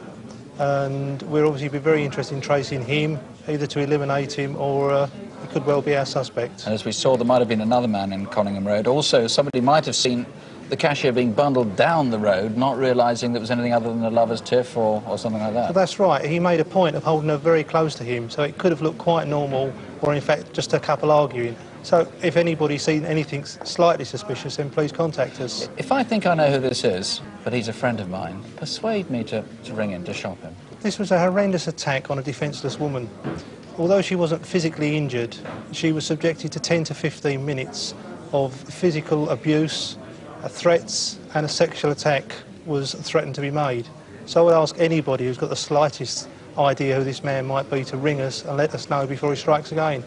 And we'll obviously be very interested in tracing him, either to eliminate him or uh, he could well be our suspect. And as we saw, there might have been another man in Conyngham Road. Also, somebody might have seen the cashier being bundled down the road, not realising there was anything other than a lover's tiff or, or something like that. Well, that's right. He made a point of holding her very close to him, so it could have looked quite normal, or in fact just a couple arguing. So if anybody's seen anything slightly suspicious, then please contact us. If I think I know who this is, but he's a friend of mine, persuade me to, to ring in to shop him. This was a horrendous attack on a defenceless woman. Although she wasn't physically injured, she was subjected to ten to fifteen minutes of physical abuse, threats, and a sexual attack was threatened to be made. So I would ask anybody who's got the slightest idea who this man might be to ring us and let us know before he strikes again.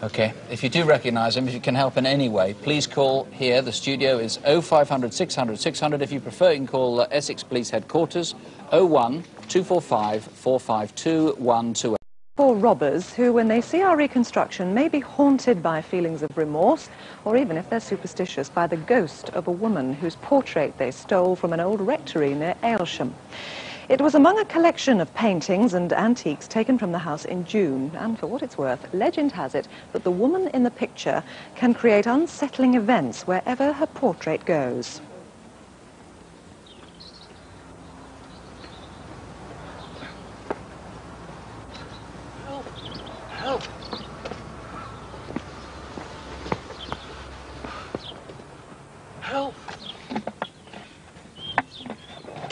OK, if you do recognise him, if you can help in any way, please call here. The studio is oh five hundred, six hundred, six hundred. If you prefer, you can call uh, Essex Police Headquarters, oh one, two four five, four five two, one two eight. Four robbers who, when they see our reconstruction, may be haunted by feelings of remorse, or even, if they're superstitious, by the ghost of a woman whose portrait they stole from an old rectory near Aylsham. It was among a collection of paintings and antiques taken from the house in June, and for what it's worth, legend has it that the woman in the picture can create unsettling events wherever her portrait goes. Help! Help! Help!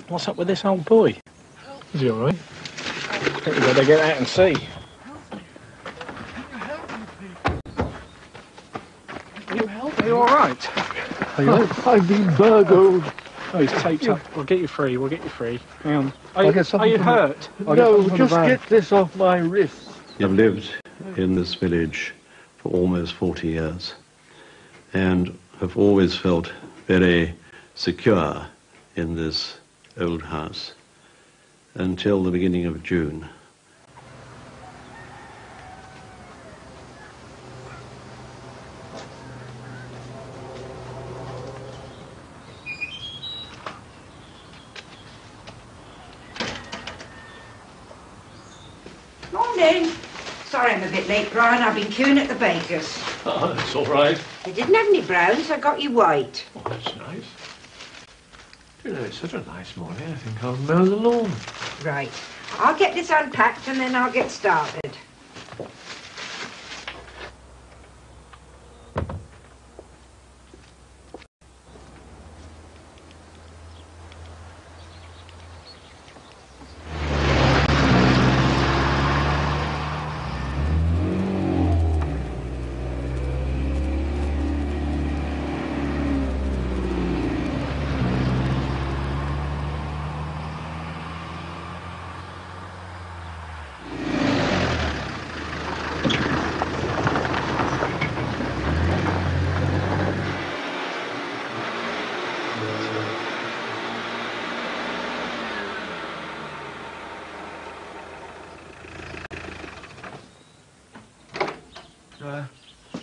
What's up with this old boy? Is he all right? I think we've got to get out and see. Can you help me? Are you all right? Are you all... I've been burgled. Oh, he's taped up. We'll get you free. We'll get you free. Hang on. Are you, are you hurt? No, just get this off my wrist. I've lived in this village for almost forty years and have always felt very secure in this old house until the beginning of June. Morning. Sorry I'm a bit late, Brian. I've been queuing at the baker's. Oh, that's all right. They didn't have any browns. I got you white. Oh, that's nice. You know, it's such a nice morning. I think I'll mow the lawn. Right. I'll get this unpacked and then I'll get started.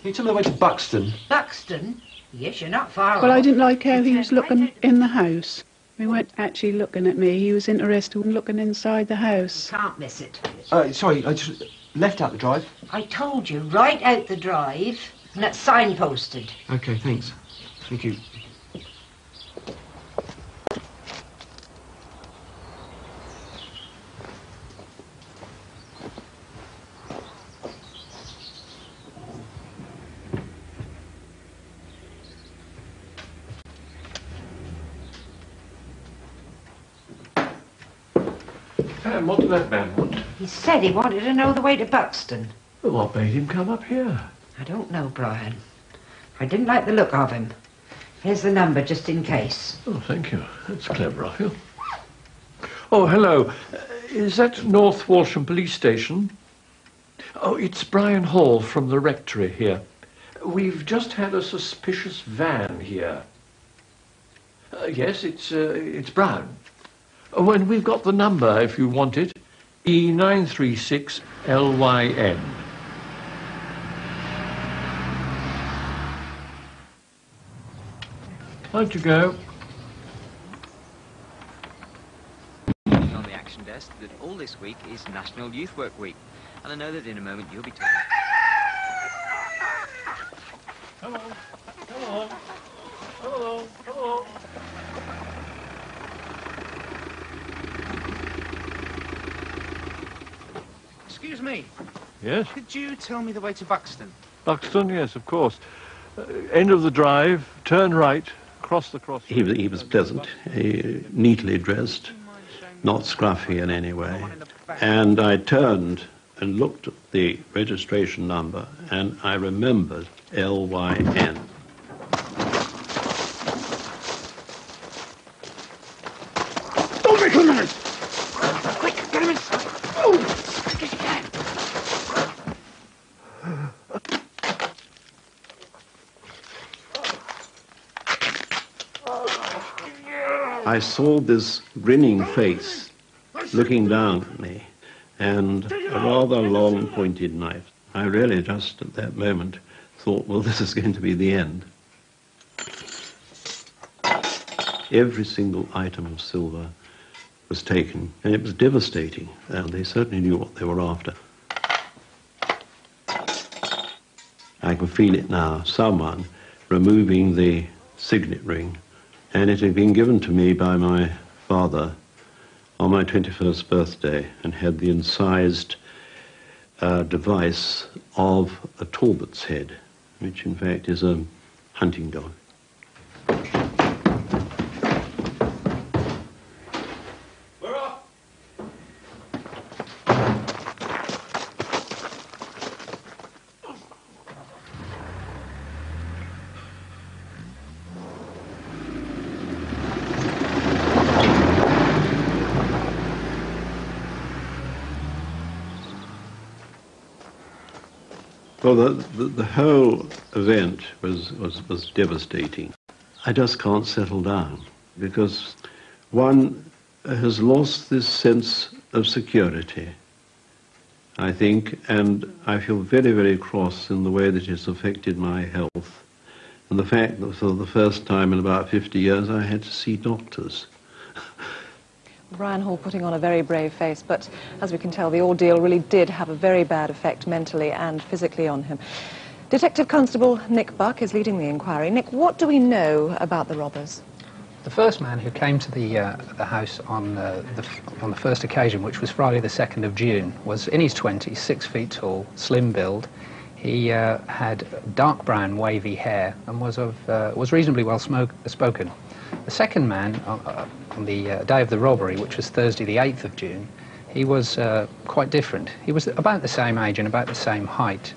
You tell me the way to Buxton. Buxton? Yes, you're not far off. Well, I didn't like how he was looking in the house. He weren't actually looking at me. He was interested in looking inside the house. You can't miss it. Uh, sorry, I just left out the drive. I told you, right out the drive, and that's signposted. OK, thanks. Thank you. What did that man want? He said he wanted to know the way to Buxton. Well, what made him come up here? I don't know, Brian. I didn't like the look of him. Here's the number, just in case. Oh, thank you. That's clever of you. Oh, hello. Uh, is that North Walsham Police Station? Oh, it's Brian Hall from the rectory here. We've just had a suspicious van here. Uh, yes, it's, uh, it's Brown. Oh, and we've got the number, if you want it. E nine three six L Y N. Why'd you go? On the action desk that all this week is National Youth Work Week. And I know that in a moment you'll be talking. Come on, come on, come on, come on. Excuse me. Yes? Could you tell me the way to Buxton? Buxton, yes, of course. Uh, end of the drive, turn right, cross the crossroads. He, he was pleasant, he, neatly dressed, not scruffy in any way. And I turned and looked at the registration number, and I remembered L Y N. Don't wait a minute! Quick, get him inside! Oh, as quick as you can. I saw this grinning face looking down at me, and a rather long pointed knife. I really just at that moment thought, well, this is going to be the end. Every single item of silver was taken, and it was devastating, and they certainly knew what they were after. I can feel it now, someone removing the signet ring, and it had been given to me by my father on my twenty-first birthday, and had the incised uh, device of a Talbot's head, which in fact is a hunting dog. We're off! Well, the, the, the whole event was, was, was devastating. I just can't settle down because one has lost this sense of security, I think, and I feel very, very cross in the way that it's affected my health. And the fact that for the first time in about fifty years, I had to see doctors. Brian Hall putting on a very brave face, but as we can tell, the ordeal really did have a very bad effect mentally and physically on him. Detective Constable Nick Buck is leading the inquiry. Nick, what do we know about the robbers? The first man who came to the, uh, the house on, uh, the, on the first occasion, which was Friday the second of June, was in his twenties, six feet tall, slim build. He uh, had dark brown wavy hair and was, of, uh, was reasonably well smoke spoken. The second man, uh, on the uh, day of the robbery, which was Thursday the eighth of June, he was uh, quite different. He was about the same age and about the same height.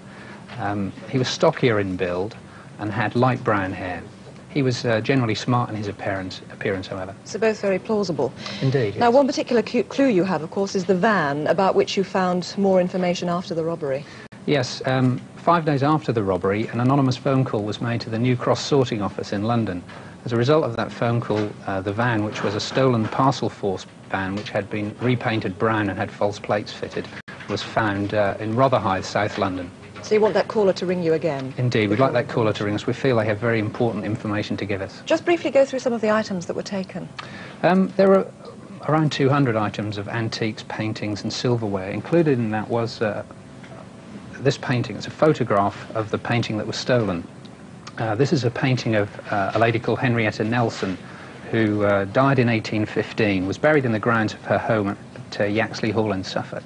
Um, he was stockier in build and had light brown hair. He was uh, generally smart in his appearance, appearance, however. So both very plausible. Indeed. Yes. Now, one particular clue you have, of course, is the van, about which you found more information after the robbery. Yes. Um, five days after the robbery, an anonymous phone call was made to the New Cross Sorting Office in London. As a result of that phone call, uh, the van, which was a stolen parcel force van which had been repainted brown and had false plates fitted, was found uh, in Rotherhithe, South London. So you want that caller to ring you again? Indeed, we'd like that caller to ring us. We feel they have very important information to give us. Just briefly go through some of the items that were taken. Um, there were around two hundred items of antiques, paintings and silverware. Included in that was uh, this painting. It's a photograph of the painting that was stolen. Uh, this is a painting of uh, a lady called Henrietta Nelson, who uh, died in eighteen fifteen, was buried in the grounds of her home at uh, Yaxley Hall in Suffolk.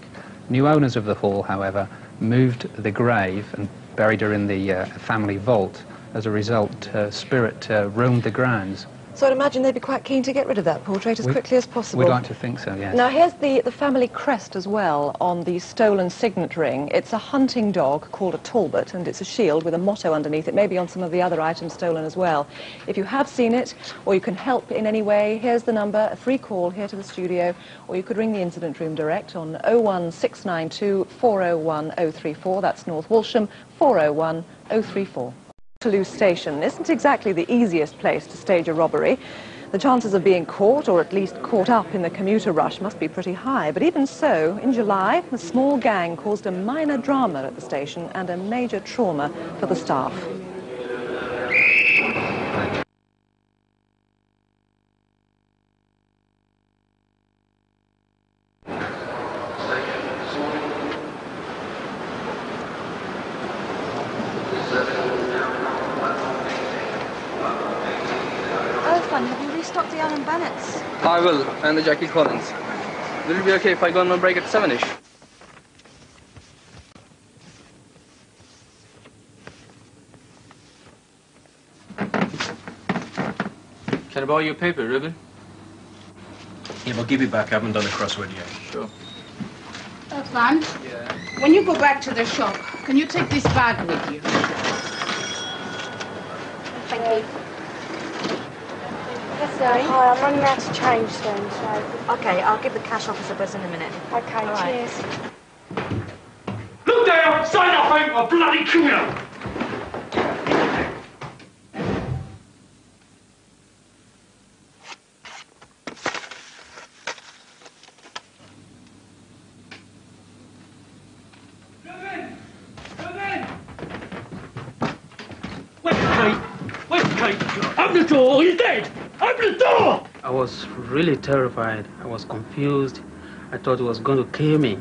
New owners of the hall, however, moved the grave and buried her in the uh, family vault. As a result, uh, spirit uh, roamed the grounds So I'd imagine they'd be quite keen to get rid of that portrait as we, quickly as possible. We'd like to think so, yes. Now, here's the, the family crest as well on the stolen signet ring. It's a hunting dog called a talbot, and it's a shield with a motto underneath. It may be on some of the other items stolen as well. If you have seen it, or you can help in any way, here's the number, a free call here to the studio, or you could ring the incident room direct on oh one six nine two, four oh one, oh three four. That's North Walsham, four oh one, oh three four. Waterloo Station isn't exactly the easiest place to stage a robbery. The chances of being caught, or at least caught up in the commuter rush, must be pretty high. But even so, in July, a small gang caused a minor drama at the station and a major trauma for the staff. I will, and the Jackie Collins. Will it be okay if I go on a break at seven-ish? Can I borrow your paper, Ruben? Yeah, but give it back. I haven't done a crossword yet. Sure. That's fine. Yeah. When you go back to the shop, can you take this bag with you? Thank you. So, hi, I'm running out of change soon, so... Okay, I'll give the cash officer a buzz in a minute. Okay, all cheers. Right. Look down! Sign up, ain't a bloody criminal! I was really terrified. I was confused. I thought he was going to kill me.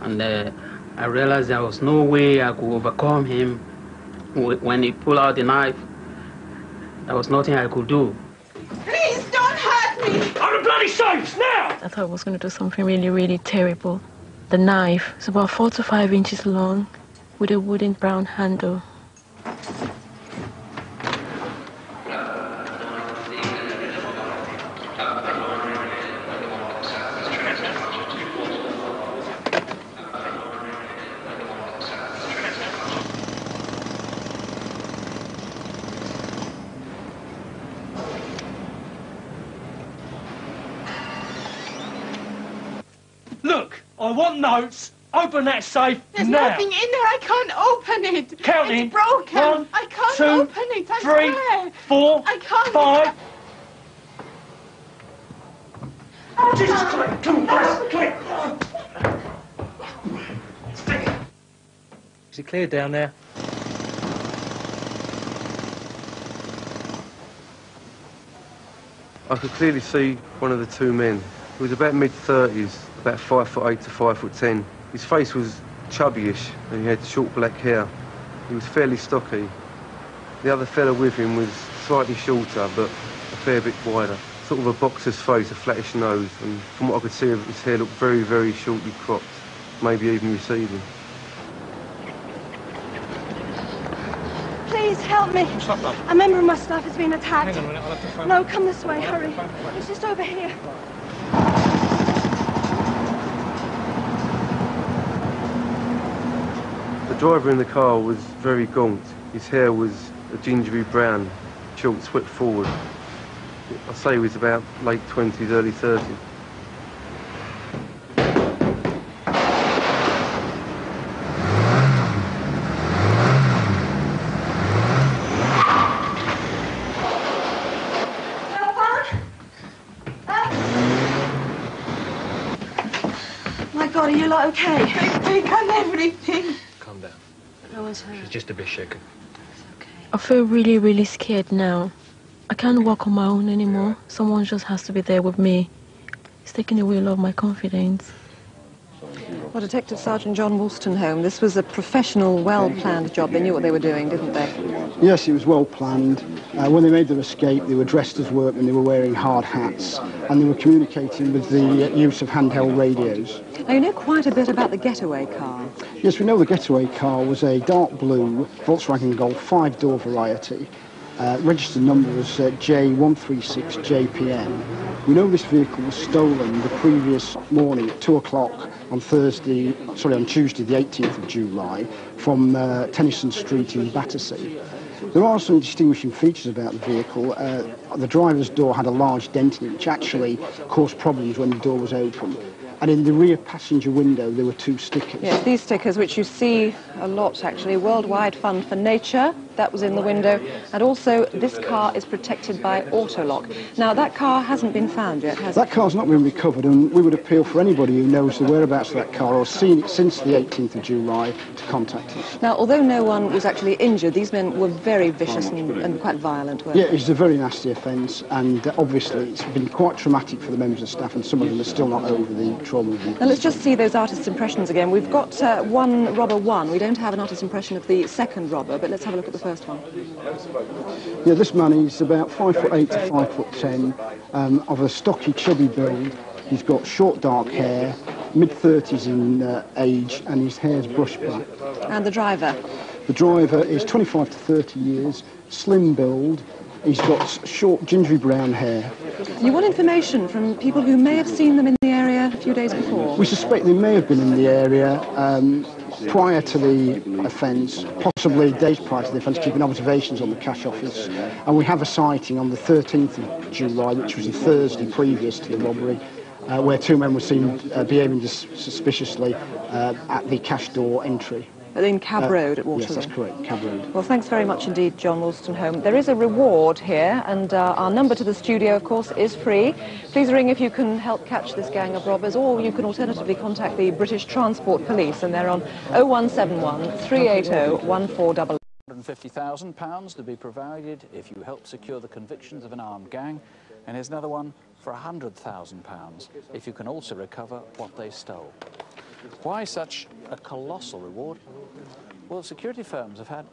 And uh, I realized there was no way I could overcome him. When he pulled out the knife, there was nothing I could do. Please don't hurt me! I'm a bloody safe now! I thought I was going to do something really, really terrible. The knife is about four to five inches long with a wooden brown handle. Notes. Open that safe There's now. There's nothing in there. I can't open it. Count it's in. broken. One, I can't two, open it. I three, swear. four, I can't. five. I can't. Jesus Christ! Come on, click. Is it clear down there? I could clearly see one of the two men. He was about mid thirties, about five foot eight to five foot ten. His face was chubbyish, and he had short black hair. He was fairly stocky. The other fellow with him was slightly shorter, but a fair bit wider. Sort of a boxer's face, a flattish nose, and from what I could see, his hair looked very, very shortly cropped, maybe even receding. Please help me. What's up, love? A member of my staff has been attacked. Hang on a minute, I'll have to phone. No, come this way, hurry. It's just over here. The driver in the car was very gaunt. His hair was a gingery brown, short, swept forward. I say he was about late twenties, early thirties. My God, are you lot okay? They've taken everything. She's just a bit shaken. It's okay. I feel really, really scared now. I can't walk on my own anymore. Someone just has to be there with me. It's taking away a lot of my confidence. Well, Detective Sergeant John Wolstenholme, this was a professional, well-planned job. They knew what they were doing, didn't they? Yes, it was well-planned. Uh, when they made their escape, they were dressed as workmen, they were wearing hard hats, and they were communicating with the use of handheld radios. Now, you know quite a bit about the getaway car. Yes, we know the getaway car was a dark blue Volkswagen Golf five-door variety. Uh, registered number was uh, J one three six J P N. We know this vehicle was stolen the previous morning at two o'clock on Thursday, sorry, on Tuesday the eighteenth of July from uh, Tennyson Street in Battersea. There are some distinguishing features about the vehicle. Uh, the driver's door had a large dent in it, which actually caused problems when the door was open. And in the rear passenger window, there were two stickers. Yes, these stickers, which you see a lot, actually. Worldwide Fund for Nature, that was in the window. And also, this car is protected by Autolock. Now, that car hasn't been found yet, has it? That car's not been recovered, and we would appeal for anybody who knows the whereabouts of that car or seen it since the eighteenth of July to contact us. Now, although no one was actually injured, these men were very vicious and, and quite violent, weren't they? Yeah, it's a very nasty offence, and uh, obviously it's been quite traumatic for the members of staff, and some of them are still not over the... Now let's just see those artist's impressions again. We've got uh, one robber one. We don't have an artist's impression of the second robber, but let's have a look at the first one. Yeah, this man is about five foot eight to five foot ten, um, of a stocky, chubby build. He's got short, dark hair, mid thirties in uh, age, and his hair's brushed back. And the driver? The driver is twenty-five to thirty years, slim build. He's got short, gingery brown hair. You want information from people who may have seen them in the area a few days before? We suspect they may have been in the area um, prior to the offence, possibly days prior to the offence, keeping observations on the cash office. And we have a sighting on the thirteenth of July, which was the Thursday previous to the robbery, uh, where two men were seen uh, behaving suspiciously uh, at the cash door entry. In Cab uh, Road at Waterloo. Yes, that's correct, Cab Road. Well, thanks very much indeed, John Wolstenholme. There is a reward here, and uh, our number to the studio, of course, is free. Please ring if you can help catch this gang of robbers, or you can alternatively contact the British Transport Police, and they're on oh one seven one, three eight oh, one four double eight. one hundred and fifty thousand pounds to be provided if you help secure the convictions of an armed gang, and here's another one for one hundred thousand pounds if you can also recover what they stole. Why such a colossal reward? Well, security firms have had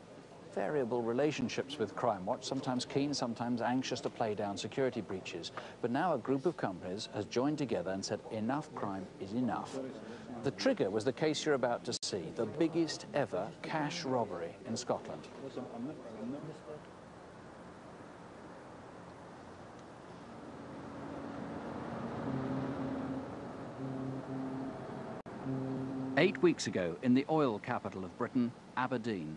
variable relationships with Crime Watch, sometimes keen, sometimes anxious to play down security breaches. But now a group of companies has joined together and said enough crime is enough. The trigger was the case you're about to see, the biggest ever cash robbery in Scotland. Eight weeks ago, in the oil capital of Britain, Aberdeen.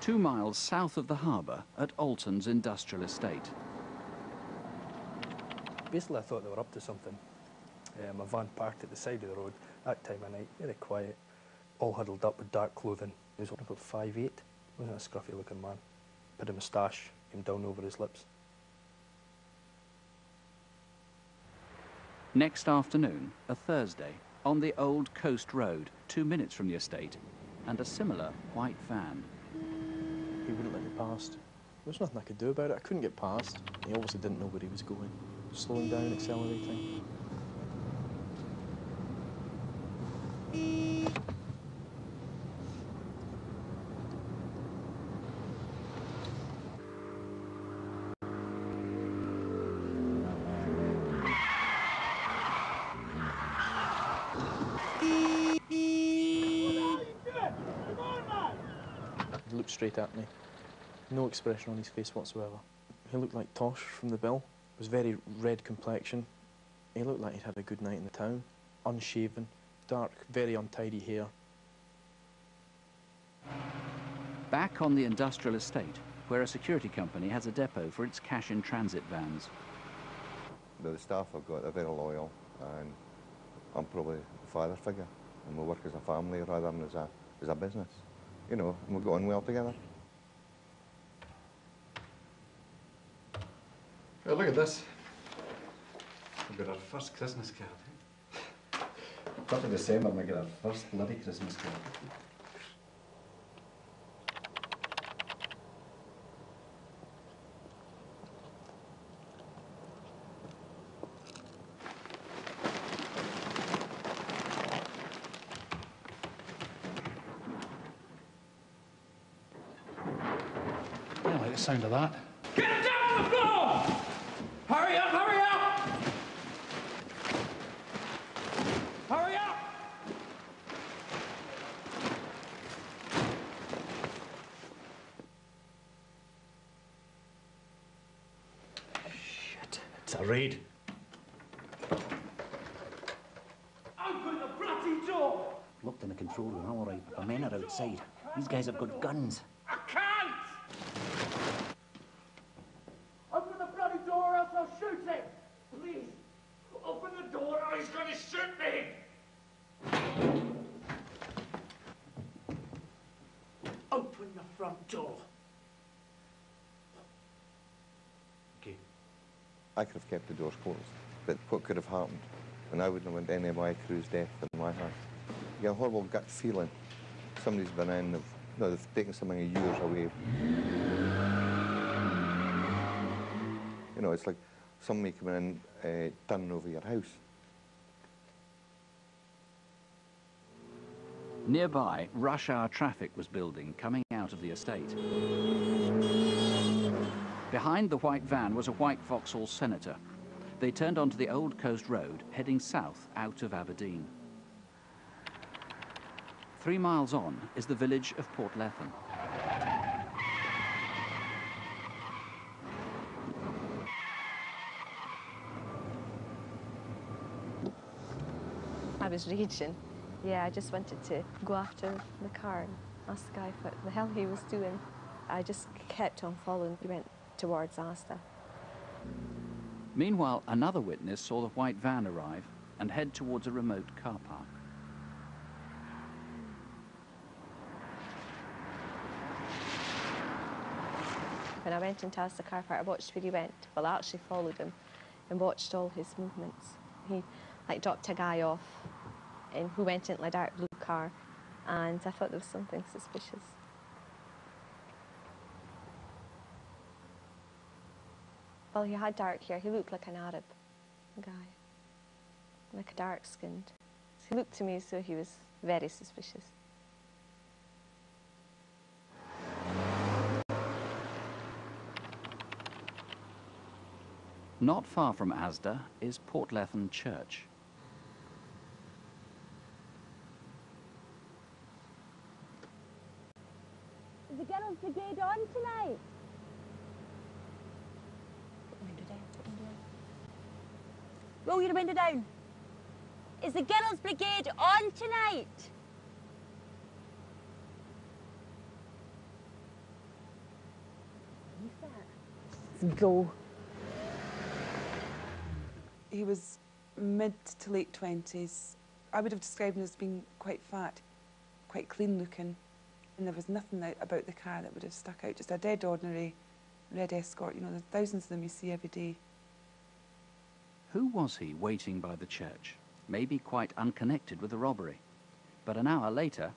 Two miles south of the harbour, at Altrincham Industrial Estate. Basically, I thought they were up to something. Um, a van parked at the side of the road, that time of night, very quiet, all huddled up with dark clothing. He was about five foot eight, wasn't a scruffy-looking man. Bit of moustache, came down over his lips. Next afternoon, a Thursday, on the Old Coast Road, two minutes from the estate, and a similar white van. He wouldn't let me past. There was nothing I could do about it. I couldn't get past. He obviously didn't know where he was going. Slowing down, accelerating. Straight at me. No expression on his face whatsoever. He looked like Tosh from The Bill. He was very red complexion. He looked like he'd had a good night in the town. Unshaven, dark, very untidy hair. Back on the industrial estate, where a security company has a depot for its cash-in-transit vans. The staff I've got are very loyal, and I'm probably a father figure, and we work as a family rather than as a, as a business. You know, and we're going well together. Well, look at this. We've got our first Christmas card. first of December, we get our first bloody Christmas card. Sound of that. Get it down on the floor! Hurry up, hurry up! Hurry up! a raid. I've got the bratty job! Locked in the control room, all right, but the men are outside. These guys have got guns. I can't! Open the bloody door or else I'll shoot him! Please, open the door or he's going to shoot me! Open the front door. Okay. I could have kept the doors closed, but what could have happened? And I wouldn't want any of my crew's death in my house. You get a horrible gut feeling. Somebody's been in, they've, no, they've taken something of yours away. You know, it's like somebody coming in, uh, turning over your house. Nearby, rush hour traffic was building, coming out of the estate. Behind the white van was a white Vauxhall Senator. They turned onto the Old Coast Road, heading south out of Aberdeen. Three miles on is the village of Portletham. I was reaching. Yeah, I just wanted to go after the car and ask the guy what the hell he was doing. I just kept on following. He went towards Astra. Meanwhile, another witness saw the white van arrive and head towards a remote car park. When I went into Astra car park, I watched where he went. Well, I actually followed him and watched all his movements. He, like, dropped a guy off and who went into a dark blue car, and I thought there was something suspicious. Well, he had dark hair. He looked like an Arab guy, like a dark-skinned. He looked to me as though he was very suspicious. Not far from Asda is Portletham Church. The girls to get on tonight. Put the window down, put the window down. Roll your window down. Is the girls' brigade on tonight? Let's go. He was mid to late twenties. I would have described him as being quite fat, quite clean looking. And there was nothing about the car that would have stuck out, just a dead ordinary red Escort. You know, there's thousands of them you see every day. Who was he waiting by the church? Maybe quite unconnected with the robbery. But an hour later...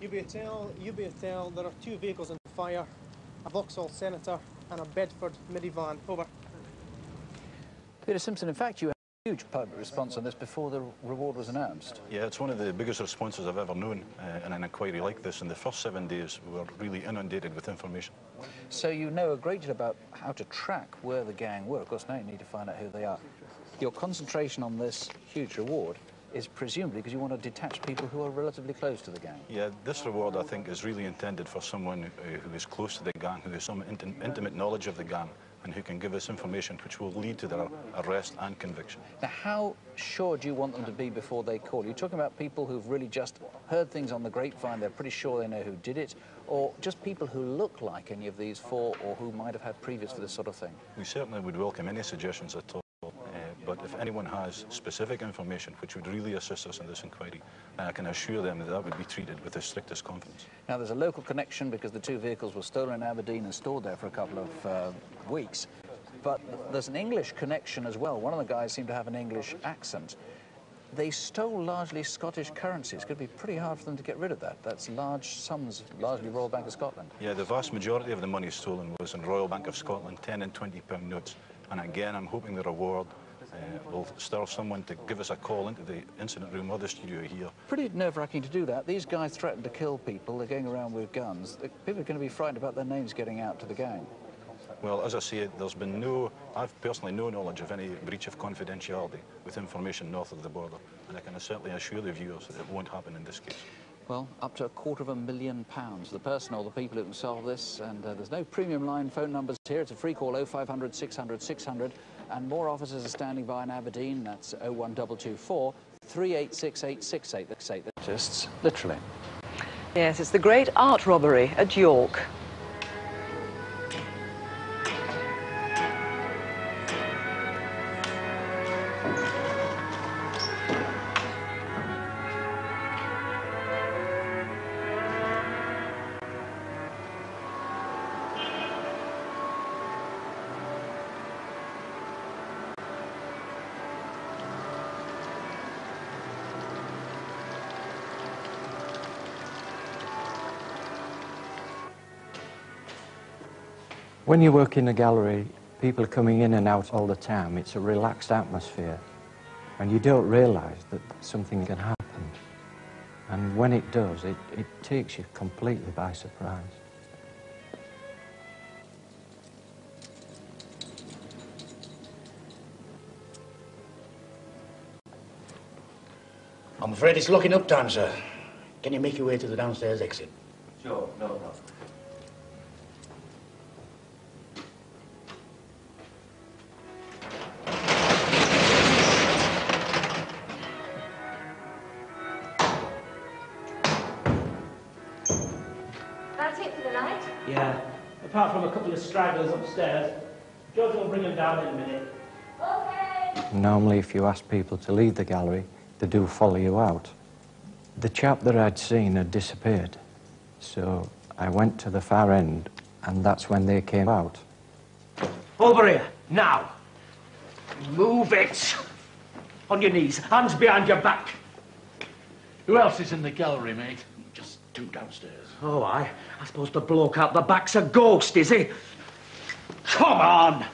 You be tell, you be tell, there are two vehicles on fire, a Vauxhall Senator and a Bedford minivan. Over. Peter Simpson, in fact, you have... Huge public response on this before the reward was announced. Yeah, it's one of the biggest responses I've ever known uh, in an inquiry like this. In the first seven days, we were really inundated with information. So you know a great deal about how to track where the gang were. Of course, now you need to find out who they are. Your concentration on this huge reward is presumably because you want to detach people who are relatively close to the gang. Yeah, this reward, I think, is really intended for someone uh, who is close to the gang, who has some int intimate knowledge of the gang, and who can give us information which will lead to their arrest and conviction. Now, how sure do you want them to be before they call? Are you talking about people who've really just heard things on the grapevine, they're pretty sure they know who did it, or just people who look like any of these four or who might have had previous for this sort of thing? We certainly would welcome any suggestions at all, uh, but if anyone has specific information which would really assist us in this inquiry, then I can assure them that that would be treated with the strictest confidence. Now, there's a local connection because the two vehicles were stolen in Aberdeen and stored there for a couple of... Uh, weeks, but there's an English connection as well. One of the guys seemed to have an English accent. They stole largely Scottish currencies. It's going to be pretty hard for them to get rid of that. That's large sums, largely Royal Bank of Scotland. Yeah, the vast majority of the money stolen was in Royal Bank of Scotland, ten and twenty pound notes. And again, I'm hoping the reward uh, will stir someone to give us a call into the incident room or the studio here. Pretty nerve-wracking to do that. These guys threatened to kill people. They're going around with guns. People are going to be frightened about their names getting out to the gang. Well, as I say, there's been no, I've personally no knowledge of any breach of confidentiality with information north of the border, and I can certainly assure the viewers that it won't happen in this case. well, up to a quarter of a million pounds. The person or the people who can solve this, and uh, there's no premium line phone numbers here. It's a free call, oh five hundred, six hundred, six hundred, and more officers are standing by in Aberdeen. That's oh one double two four, three eight six, eight six eight. That exists, literally. Yes, it's the great art robbery at York. When you work in a gallery, people are coming in and out all the time. It's a relaxed atmosphere, and you don't realise that something can happen. And when it does, it, it takes you completely by surprise. I'm afraid it's locking up time, sir. Can you make your way to the downstairs exit? Sure, no problem. Stragglers upstairs. George will bring them down in a minute. Okay. Normally, if you ask people to leave the gallery, they do follow you out. The chap that I'd seen had disappeared, so I went to the far end, and that's when they came out. Over here, now. Move it. On your knees, hands behind your back. Who else is in the gallery, mate? Just two downstairs. Oh, aye. I suppose the bloke out the back's a ghost, is he? Come on!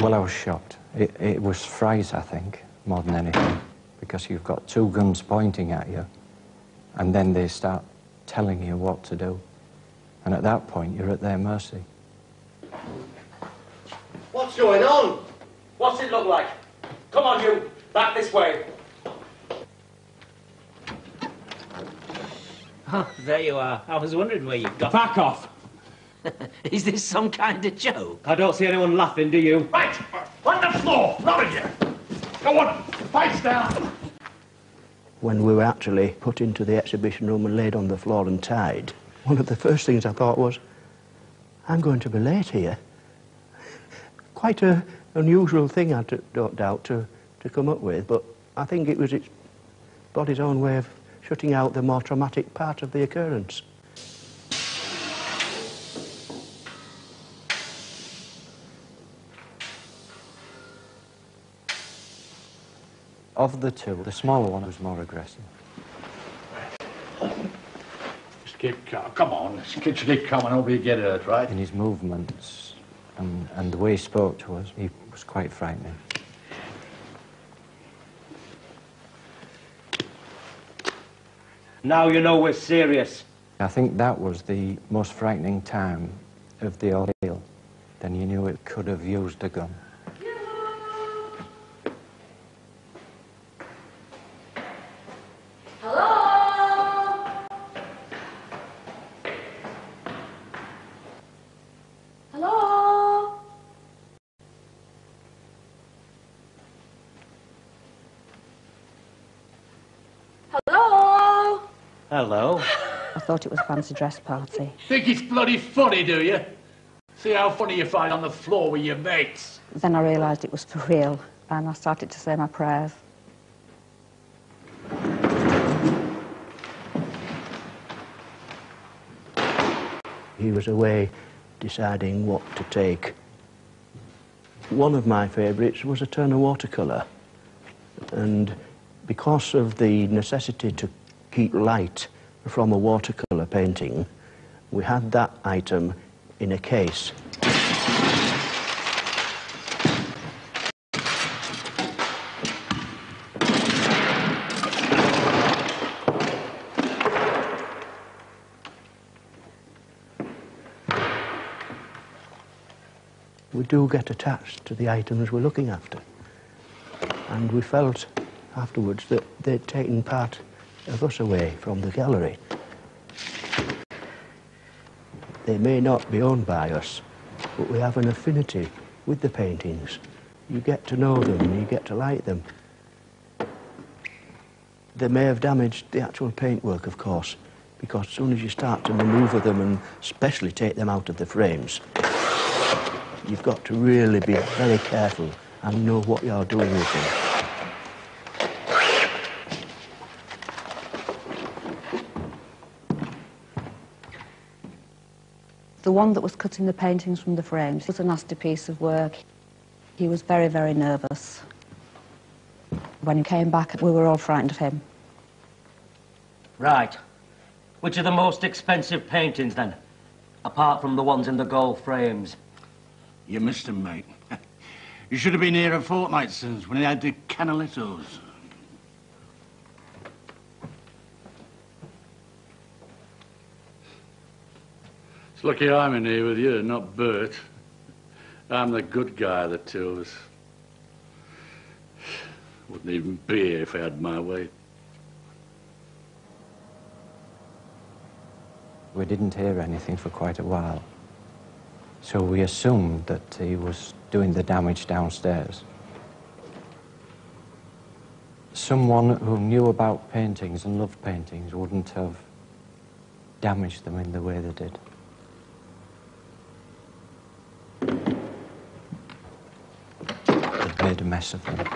Well, I was shocked. It, it was fright, I think, more than anything, because you've got two guns pointing at you, and then they start telling you what to do. And at that point, you're at their mercy. What's going on? What's it look like? Come on, you! Back this way! Oh, there you are. I was wondering where you got... Back off! Is this some kind of joke? I don't see anyone laughing, do you? Right! On the floor! Not in here! Go on! Face down! When we were actually put into the exhibition room and laid on the floor and tied, one of the first things I thought was, I'm going to be late here. Quite an unusual thing, I don't doubt, to, to come up with, but I think it was its body's own way of shutting out the more traumatic part of the occurrence. Of the two, the smaller one was more aggressive. Just keep calm. Come on, just keep calm and nobody get hurt, right? In his movements and, and the way he spoke to us, he was quite frightening. Now you know we're serious. I think that was the most frightening time of the ordeal. Then you knew it could have used a gun. Hello? Hello? Hello? Hello. I thought it was a fancy dress party. Think it's bloody funny, do you? See how funny you find on the floor with your mates. Then I realised it was for real, and I started to say my prayers. He was away deciding what to take. One of my favourites was a Turner watercolour, and because of the necessity to keep light from a watercolour painting, we had that item in a case. We do get attached to the items we're looking after, and we felt afterwards that they'd taken part of us away from the gallery. They may not be owned by us, but we have an affinity with the paintings. You get to know them and you get to like them. They may have damaged the actual paintwork, of course, because as soon as you start to manoeuvre them and especially take them out of the frames, you've got to really be very careful and know what you're doing with them. The one that was cutting the paintings from the frames was a nasty piece of work. He was very, very nervous. When he came back, we were all frightened of him. Right. Which are the most expensive paintings, then? Apart from the ones in the gold frames. You missed them, mate. You should have been here a fortnight since, when he had the Canalettos. It's lucky I'm in here with you, not Bert. I'm the good guy, the two of us. Wouldn't even be here if I had my way. We didn't hear anything for quite a while. So we assumed that he was doing the damage downstairs. Someone who knew about paintings and loved paintings wouldn't have damaged them in the way they did. Made a mess of them.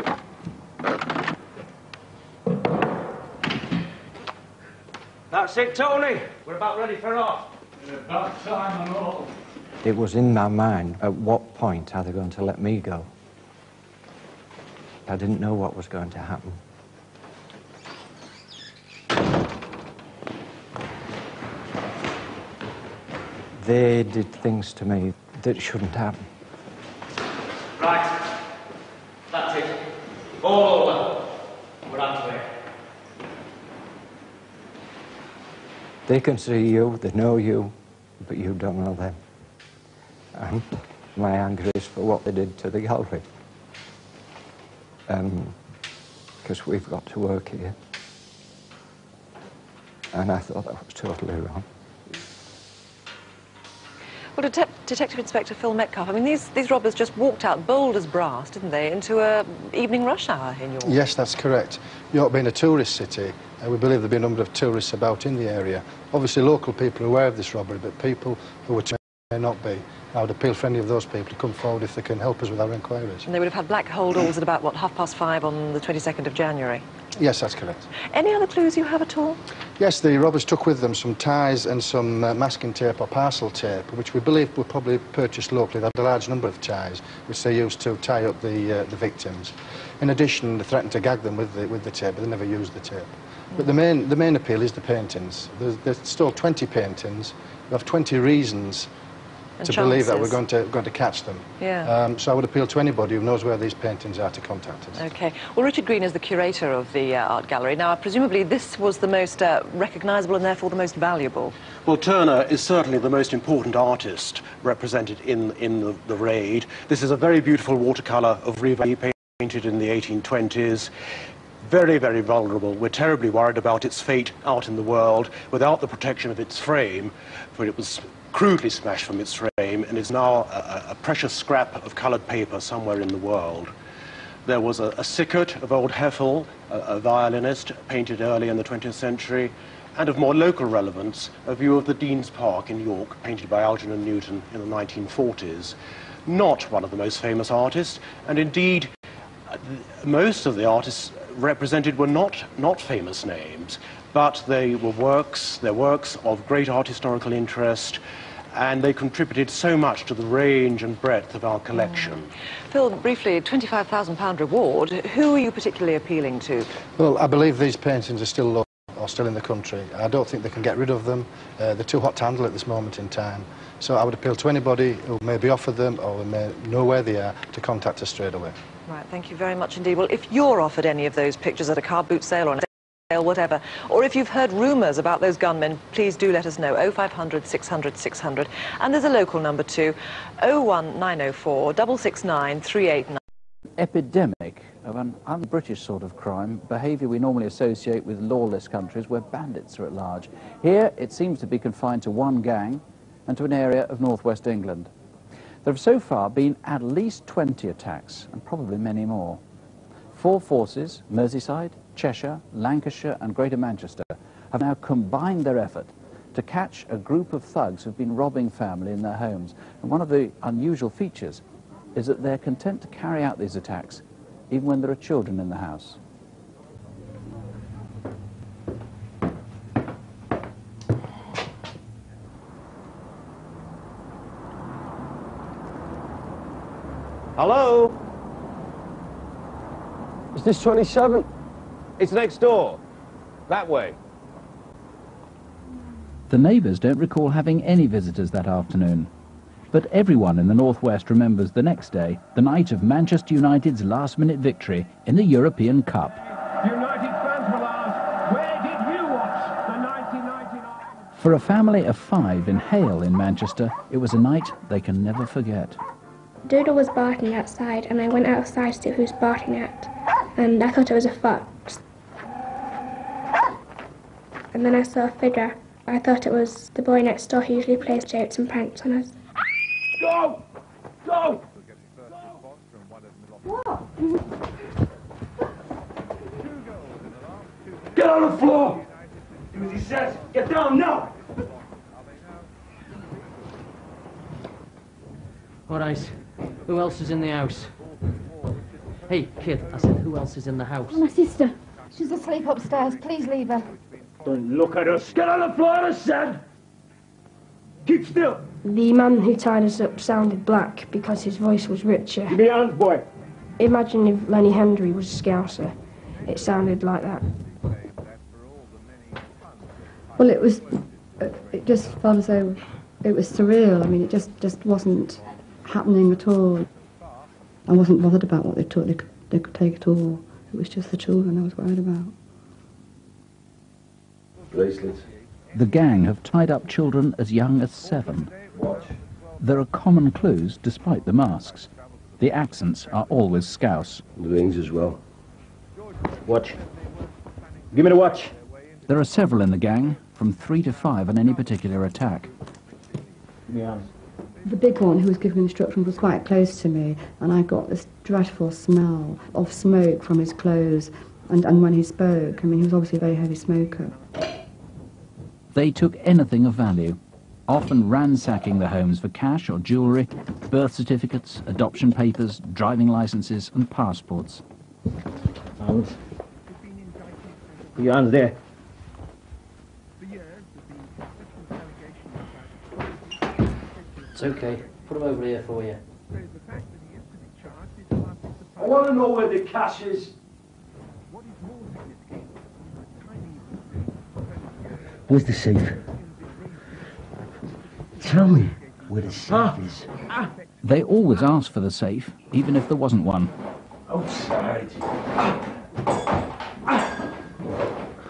That's it, Tony. We're about ready for off. It's about time and all. It was in my mind, at what point are they going to let me go? I didn't know what was going to happen. They did things to me that shouldn't happen. Right. That's it. All over. We're out of it. They can see you, they know you, but you don't know them. And my anger is for what they did to the gallery. Um, because we've got to work here. And I thought that was totally wrong. Well, Det Detective Inspector Phil Metcalfe, I mean, these, these robbers just walked out bold as brass, didn't they, into an evening rush hour in York? Yes, that's correct. York being a tourist city, uh, we believe there'd be a number of tourists about in the area. Obviously, local people are aware of this robbery, but people who were may not be. I would appeal for any of those people to come forward if they can help us with our inquiries. And they would have had black hold alls at about, what, half past five on the twenty-second of January? Yes, that's correct. Any other clues you have at all? Yes, the robbers took with them some ties and some uh, masking tape or parcel tape, which we believe were probably purchased locally. They had a large number of ties, which they used to tie up the, uh, the victims. In addition, they threatened to gag them with the, with the tape, but they never used the tape. Mm. But the main, the main appeal is the paintings. There's, there's still twenty paintings. We have twenty reasons to chances. believe that we're going to, going to catch them. Yeah. Um, so I would appeal to anybody who knows where these paintings are to contact us. OK. Well, Richard Green is the curator of the uh, art gallery. Now, presumably this was the most uh, recognisable and therefore the most valuable. Well, Turner is certainly the most important artist represented in, in the, the raid. This is a very beautiful watercolour of Riva painted in the eighteen twenties. Very, very vulnerable. We're terribly worried about its fate out in the world without the protection of its frame, for it was crudely smashed from its frame and is now a, a precious scrap of coloured paper somewhere in the world. There was a, a Sickert of old Heffel, a, a violinist, painted early in the twentieth century, and of more local relevance, a view of the Dean's Park in York, painted by Algernon Newton in the nineteen forties. Not one of the most famous artists, and indeed, most of the artists represented were not, not famous names, but they were works, they're works of great art historical interest, and they contributed so much to the range and breadth of our collection. Mm. Phil, briefly, twenty-five thousand pound reward. Who are you particularly appealing to? Well, I believe these paintings are still local or still in the country. I don't think they can get rid of them. Uh, they're too hot to handle at this moment in time. So I would appeal to anybody who may be offered them or who may know where they are to contact us straight away. Right, thank you very much indeed. Well, if you're offered any of those pictures at a car boot sale or an sale, whatever, or if you've heard rumours about those gunmen, please do let us know. oh five hundred, six hundred, six hundred. And there's a local number too, oh one nine oh four, six six nine, three eight nine. Epidemic of an un-British sort of crime, behaviour we normally associate with lawless countries where bandits are at large. Here it seems to be confined to one gang and to an area of northwest England. There have so far been at least twenty attacks, and probably many more. Four forces, Merseyside, Cheshire, Lancashire and Greater Manchester, have now combined their effort to catch a group of thugs who've been robbing family in their homes. And one of the unusual features is that they're content to carry out these attacks even when there are children in the house. Hello? Is this twenty-seven? It's next door. That way. The neighbours don't recall having any visitors that afternoon. But everyone in the northwest remembers the next day, the night of Manchester United's last-minute victory in the European Cup. United fans will ask, where did you watch the nineteen ninety-nine... For a family of five in Hale in Manchester, it was a night they can never forget. Doodle was barking outside, and I went outside to see who he was barking at, and I thought it was a fox. And then I saw a figure. I thought it was the boy next door who usually plays jokes and pranks on us. Go! Go! Go! What? Get on the floor! Do as he says. Get down now! All right. Who else is in the house? Hey, kid, I said who else is in the house? My sister. She's asleep upstairs. Please leave her. Don't look at us. Get on the floor, I said! Keep still! The man who tied us up sounded black because his voice was richer. Give me your hands, boy! Imagine if Lenny Henry was a Scouser. It sounded like that. Well, it was... It just felt as though it was surreal. I mean, it just, just wasn't happening at all. I wasn't bothered about what they took. They could, they could take it all. It was just the children I was worried about. Bracelets. The gang have tied up children as young as seven. Watch. There are common clues despite the masks. The accents are always Scouse. The rings as well. Watch. Give me the watch. There are several in the gang, from three to five on any particular attack. Yeah. The big one who was giving instruction was quite close to me, and I got this dreadful smell of smoke from his clothes, and, and when he spoke, I mean, he was obviously a very heavy smoker. They took anything of value, often ransacking the homes for cash or jewellery, birth certificates, adoption papers, driving licences and passports. Hands. Put your hands there. It's okay. Put them over here for you. I want to know where the cash is. Where's the safe? Tell me where the safe ah. is. Ah. They always asked for the safe, even if there wasn't one. Outside. Ah. Ah.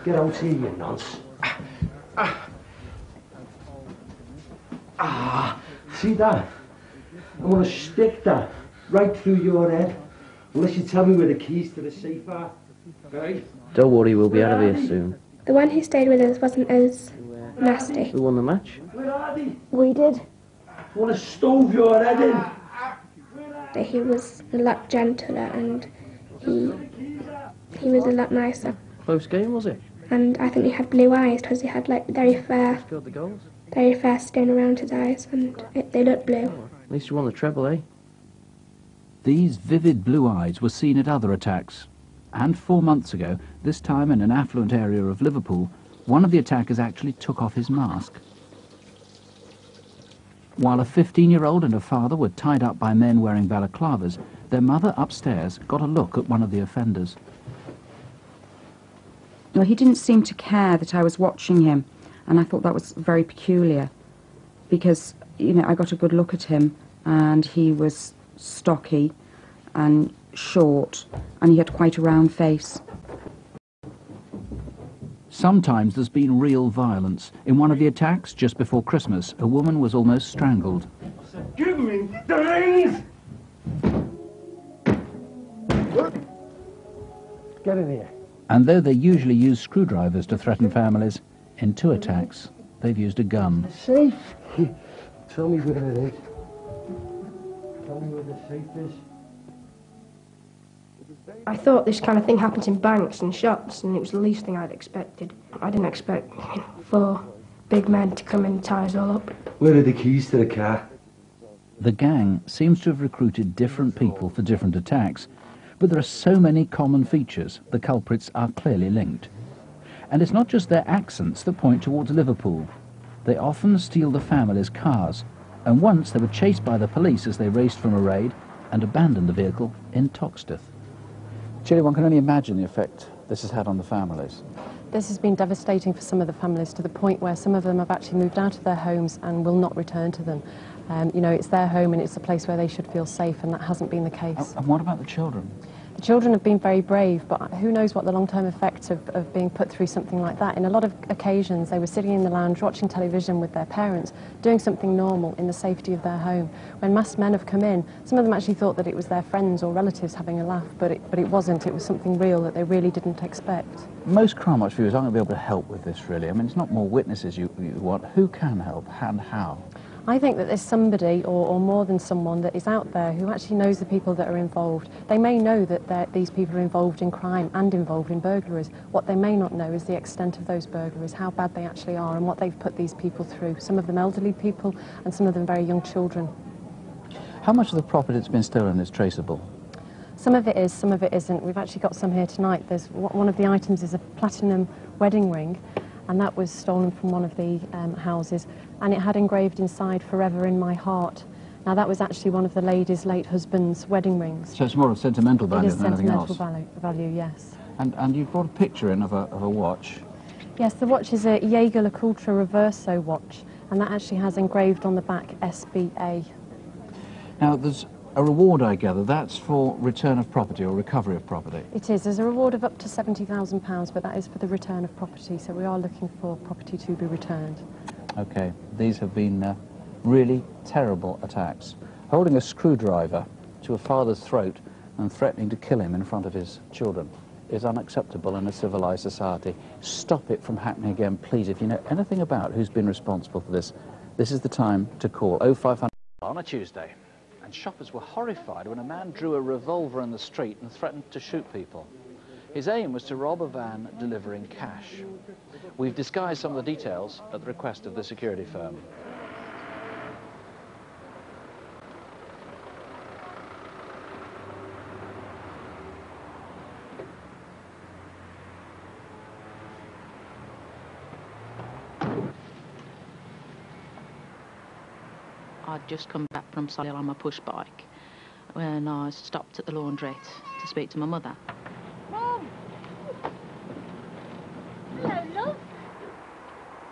Get out here, you nonce. Ah. Ah. ah, see that? I'm going to stick that right through your head, unless you tell me where the keys to the safe are. Right? Don't worry, we'll be out of here soon. The one who stayed with us wasn't as nasty. Who won the match? Where are they? We did. I want to stove your head in. He was a lot gentler and he, he was a lot nicer. Close game, was it? And I think he had blue eyes because he had like very fair, scored the goals. very fair skin around his eyes and it, they looked blue. Oh, at least you won the treble, eh? These vivid blue eyes were seen at other attacks. And four months ago, this time in an affluent area of Liverpool, one of the attackers actually took off his mask. While a fifteen-year-old and her father were tied up by men wearing balaclavas, their mother upstairs got a look at one of the offenders. Well, he didn't seem to care that I was watching him, and I thought that was very peculiar, because, you know, I got a good look at him, and he was stocky and short, and he had quite a round face. Sometimes there's been real violence. In one of the attacks just before Christmas, a woman was almost strangled. Give me the rings! Get in here. And though they usually use screwdrivers to threaten families, in two attacks, they've used a gun. Safe? Tell me where it is. Tell me where the safe is. I thought this kind of thing happens in banks and shops, and it was the least thing I'd expected. I didn't expect you know, four big men to come in and tie us all up. Where are the keys to the car? The gang seems to have recruited different people for different attacks, but there are so many common features, the culprits are clearly linked. And it's not just their accents that point towards Liverpool. They often steal the family's cars, and once they were chased by the police as they raced from a raid and abandoned the vehicle in Toxteth. Chilly, one can only imagine the effect this has had on the families. This has been devastating for some of the families to the point where some of them have actually moved out of their homes and will not return to them. Um, you know, it's their home and it's a place where they should feel safe, and that hasn't been the case. And what about the children? The children have been very brave, but who knows what the long-term effects of, of being put through something like that. In a lot of occasions, they were sitting in the lounge watching television with their parents, doing something normal in the safety of their home. When masked men have come in, some of them actually thought that it was their friends or relatives having a laugh, but it, but it wasn't. It was something real that they really didn't expect. Most crime watch viewers aren't going to be able to help with this, really. I mean, it's not more witnesses you, you want. Who can help and how? I think that there's somebody, or, or more than someone, that is out there who actually knows the people that are involved. They may know that these people are involved in crime and involved in burglaries. What they may not know is the extent of those burglaries, how bad they actually are, and what they've put these people through. Some of them elderly people, and some of them very young children. How much of the property that's been stolen is traceable? Some of it is, some of it isn't. We've actually got some here tonight. There's one of the items is a platinum wedding ring, and that was stolen from one of the um, houses, and it had engraved inside, "Forever in my heart." Now that was actually one of the lady's late husband's wedding rings. So it's more of sentimental value than anything else? It is sentimental value, yes. And, and you brought a picture in of a, of a watch? Yes, the watch is a Jaeger LeCoultre Reverso watch, and that actually has engraved on the back S B A. Now there's a reward, I gather. That's for return of property or recovery of property? It is. There's a reward of up to seventy thousand pounds, but that is for the return of property, so we are looking for property to be returned. OK. These have been uh, really terrible attacks. Holding a screwdriver to a father's throat and threatening to kill him in front of his children is unacceptable in a civilised society. Stop it from happening again, please. If you know anything about who's been responsible for this, this is the time to call. oh five hundred on a Tuesday. And shoppers were horrified when a man drew a revolver in the street and threatened to shoot people. His aim was to rob a van delivering cash. We've disguised some of the details at the request of the security firm. I'd just come back from Solihull on my push bike when I stopped at the laundrette to speak to my mother. Mum! Hello, love.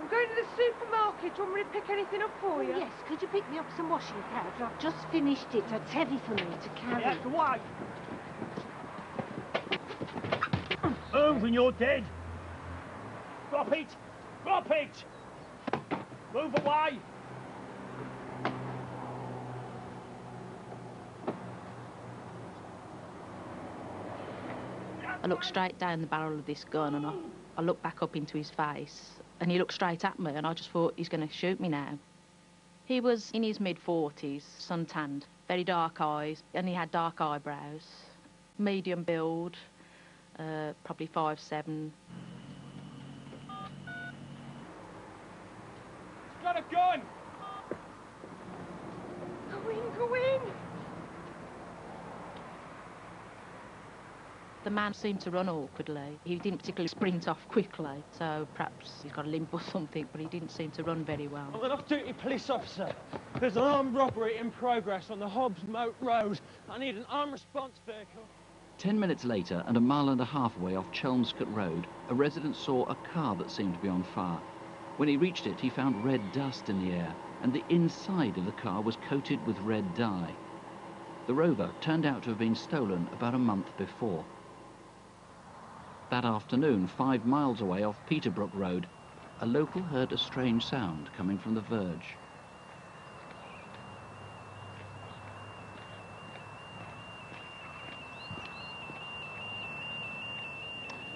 I'm going to the supermarket. Do you want me to pick anything up for you? Oh, yes, could you pick me up some washing powder? I've just finished it. It's heavy for me to carry. Yes, why? Move and you're dead. Drop it! Drop it! Move away! I looked straight down the barrel of this gun, and I, I looked back up into his face, and he looked straight at me, and I just thought, he's going to shoot me now. He was in his mid forties, suntanned, very dark eyes, and he had dark eyebrows, medium build, uh, probably five seven. He's got a gun! Go in, go in! The man seemed to run awkwardly. He didn't particularly sprint off quickly, so perhaps he's got a limp or something, but he didn't seem to run very well. Well, an off-duty police officer. There's an armed robbery in progress on the Hobbs Moat Road. I need an armed response vehicle. Ten minutes later, and a mile and a half away off Chelmscott Road, a resident saw a car that seemed to be on fire. When he reached it, he found red dust in the air, and the inside of the car was coated with red dye. The Rover turned out to have been stolen about a month before. That afternoon, five miles away off Peterbrook Road, a local heard a strange sound coming from the verge.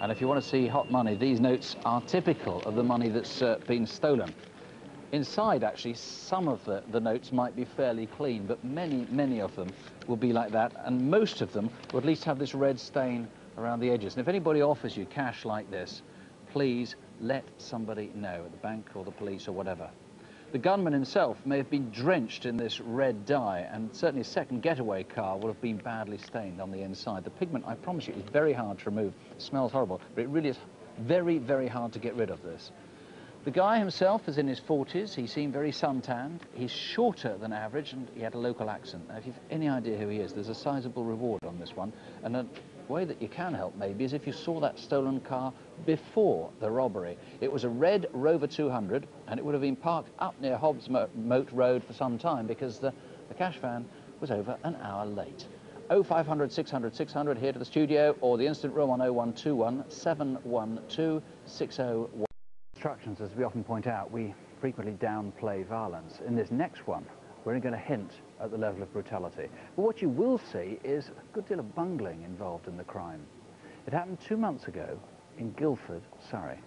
And if you want to see hot money, these notes are typical of the money that's uh, been stolen. Inside, actually, some of the, the notes might be fairly clean, but many, many of them will be like that, and most of them will at least have this red stain around the edges. And if anybody offers you cash like this, please let somebody know, at the bank or the police or whatever. The gunman himself may have been drenched in this red dye, and certainly his second getaway car will have been badly stained on the inside. The pigment, I promise you, is very hard to remove. It smells horrible, but it really is very, very hard to get rid of this. The guy himself is in his forties. He seemed very suntanned. He's shorter than average, and he had a local accent. Now, if you've any idea who he is, there's a sizable reward on this one. And a way that you can help, maybe, is if you saw that stolen car before the robbery. It was a red Rover two hundred, and it would have been parked up near Hobbs Moat Road for some time, because the, the cash van was over an hour late. oh five hundred, six hundred, six hundred here to the studio, or the instant room on oh one two one, seven one two, six oh one. Instructions, as we often point out, we frequently downplay violence. In this next one, we're going to hint at the level of brutality. But what you will see is a good deal of bungling involved in the crime. It happened two months ago in Guildford, Surrey.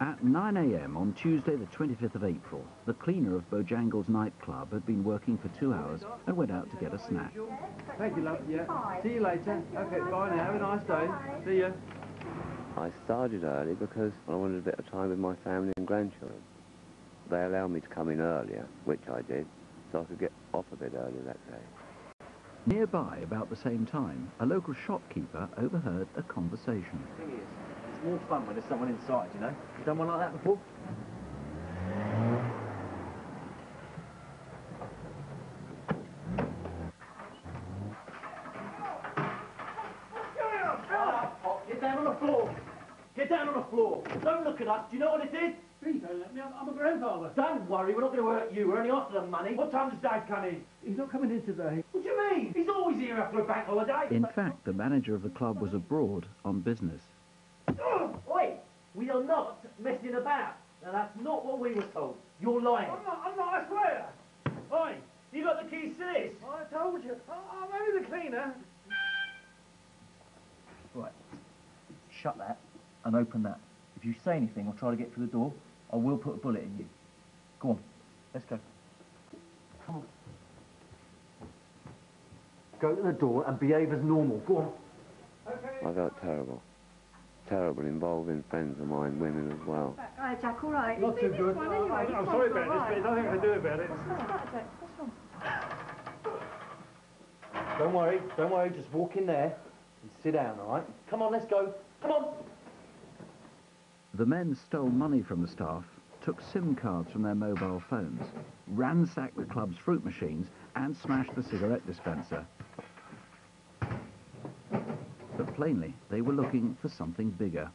At nine a m on Tuesday, the twenty-fifth of April, the cleaner of Bojangles nightclub had been working for two hours and went out to get a snack. Thank you, love. Yeah. See you later. Okay, bye now. Have a nice day. See you. I started early because I wanted a bit of time with my family and grandchildren. They allowed me to come in earlier, which I did, so I could get off a bit earlier that day. Nearby, about the same time, a local shopkeeper overheard a conversation. The thing is, it's more fun when there's someone inside, you know? You done one like that before? Don't look at us. Do you know what it is? Please don't let me. I'm, I'm a grandfather. Don't worry. We're not going to hurt you. We're only after the money. What time does Dad come in? He's not coming in today. What do you mean? He's always here after a bank holiday. In fact, the manager of the club was abroad on business. Oi! We are not messing about. Now, that's not what we were told. You're lying. I'm not. I'm not. I swear. Oi! You got the keys to this? I told you. I, I'm only the cleaner. Right. Shut that and open that. If you say anything or try to get through the door, I will put a bullet in you. Go on, let's go. Come on. Go to the door and behave as normal. Go on. I felt terrible. Terrible, involving friends of mine, women as well. All right, Jack, all right. Not too good. Anyway. I'm, I'm sorry about right. this, but there's nothing I can do about it. What's that, Jack? What's wrong? Don't worry, don't worry. Just walk in there and sit down, all right? Come on, let's go. Come on. The men stole money from the staff, took SIM cards from their mobile phones, ransacked the club's fruit machines, and smashed the cigarette dispenser. But plainly, they were looking for something bigger.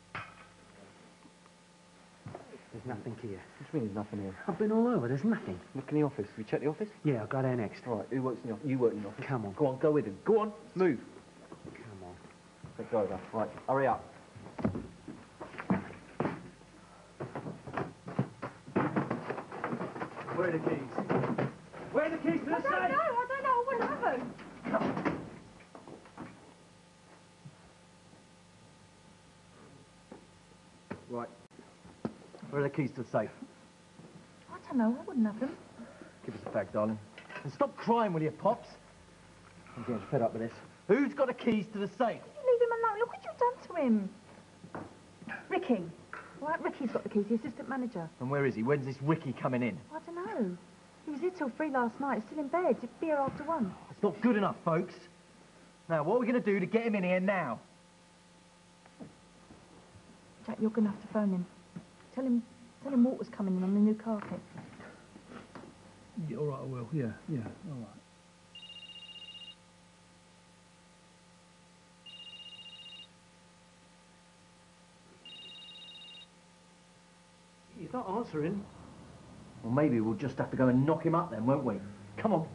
There's nothing here. What do you mean there's nothing here? I've been all over, there's nothing. Look in the office. Have you checked the office? Yeah, I'll go there next. All right, who works in the office? You work in the office. Come on. Go on, go with him. Go on, move. Come on. Let's over. Right, hurry up. Where are the keys? Where are the keys to the safe? I don't know, I don't know, I wouldn't have them. Come. Right. Where are the keys to the safe? I don't know, I wouldn't have them. Give us a fag, darling. And stop crying, will you, Pops? I'm getting fed up with this. Who's got the keys to the safe? You leave him alone, look what you've done to him. Ricky. Right, Ricky's got the keys, the assistant manager. And where is he? When's this Ricky coming in? I don't know. He was here till three last night. He's still in bed. He'd be here after one. It's not good enough, folks. Now, what are we going to do to get him in here now? Jack, you're going to have to phone him. Tell him, tell him Walter's coming in on the new carpet. Yeah, all right, I will. Yeah, yeah, all right. He's not answering. Well, maybe we'll just have to go and knock him up then, won't we? Come on.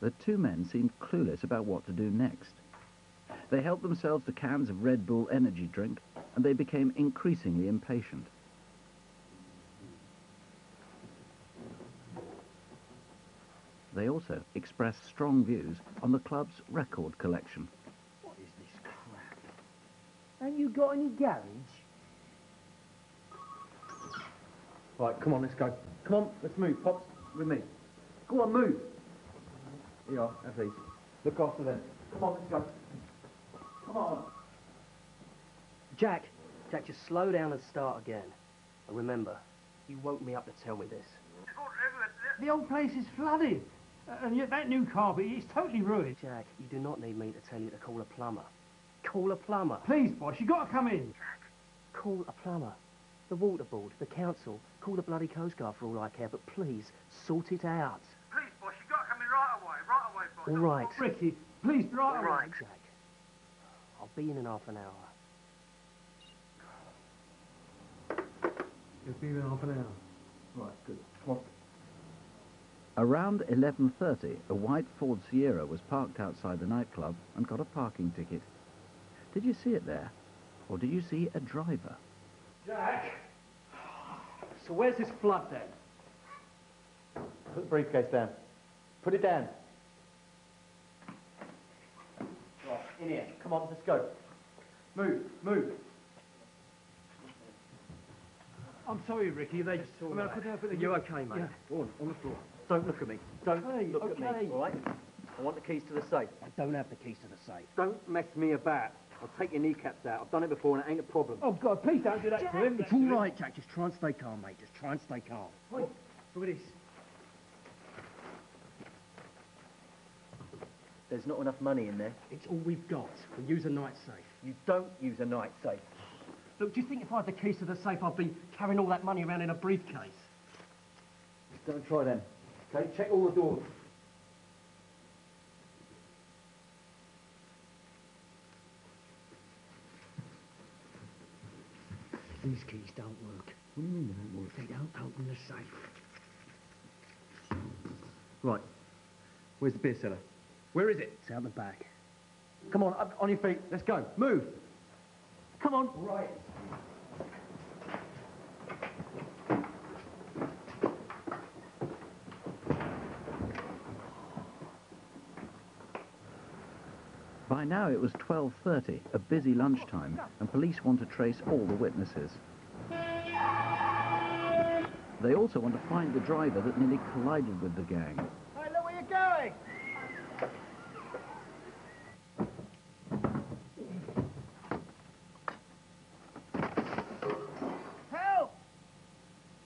The two men seemed clueless about what to do next. They helped themselves to cans of Red Bull energy drink, and they became increasingly impatient. They also express strong views on the club's record collection. What is this crap? Ain't you got any garage? Right, come on, let's go. Come on, let's move, Pops, with me. Go on, move. Here you are, have these. Look after them. Come on, let's go. Come on. Jack, Jack, just slow down and start again. And remember, you woke me up to tell me this. The old place is flooded, and yet that new carpet is totally ruined. Jack, you do not need me to tell you to call a plumber. Call a plumber. Please, boss, you got to come in. Jack, call a plumber. The water board, the council, call the bloody Coast Guard for all I care, but please, sort it out. Please, boss, you got to come in right away, right away, boss. All right. Oh, Ricky, please, right away. All right, Jack. I'll be in in half an hour. You'll be in half an hour. Right, good. Come on. Around eleven thirty, a white Ford Sierra was parked outside the nightclub and got a parking ticket. Did you see it there? Or did you see a driver? Jack! So where's this flood then? Put the briefcase down. Put it down. Right, in here. Come on, let's go. Move, move. I'm sorry, Ricky, they just saw me. You're okay, mate. Yeah. Go on, on the floor. Don't look at me. Don't hey, look okay. at me, all right? I want the keys to the safe. I don't have the keys to the safe. Don't mess me about. I'll take your kneecaps out. I've done it before and it ain't a problem. Oh, God, please don't do that Jack. to him. It's all right, Jack. Just try and stay calm, mate. Just try and stay calm. Wait, look at this. There's not enough money in there. It's all we've got. We'll use a night safe. You don't use a night safe. Look, do you think if I had the keys to the safe, I'd be carrying all that money around in a briefcase? Don't try then. Okay, check all the doors. These keys don't work. What do you mean they don't work? They don't open the safe. Right. Where's the beer cellar? Where is it? It's out the back. Come on, up, on your feet. Let's go. Move. Come on. All right. By now it was twelve thirty, a busy lunchtime, and police want to trace all the witnesses. They also want to find the driver that nearly collided with the gang. Hey, look where you're going! Help!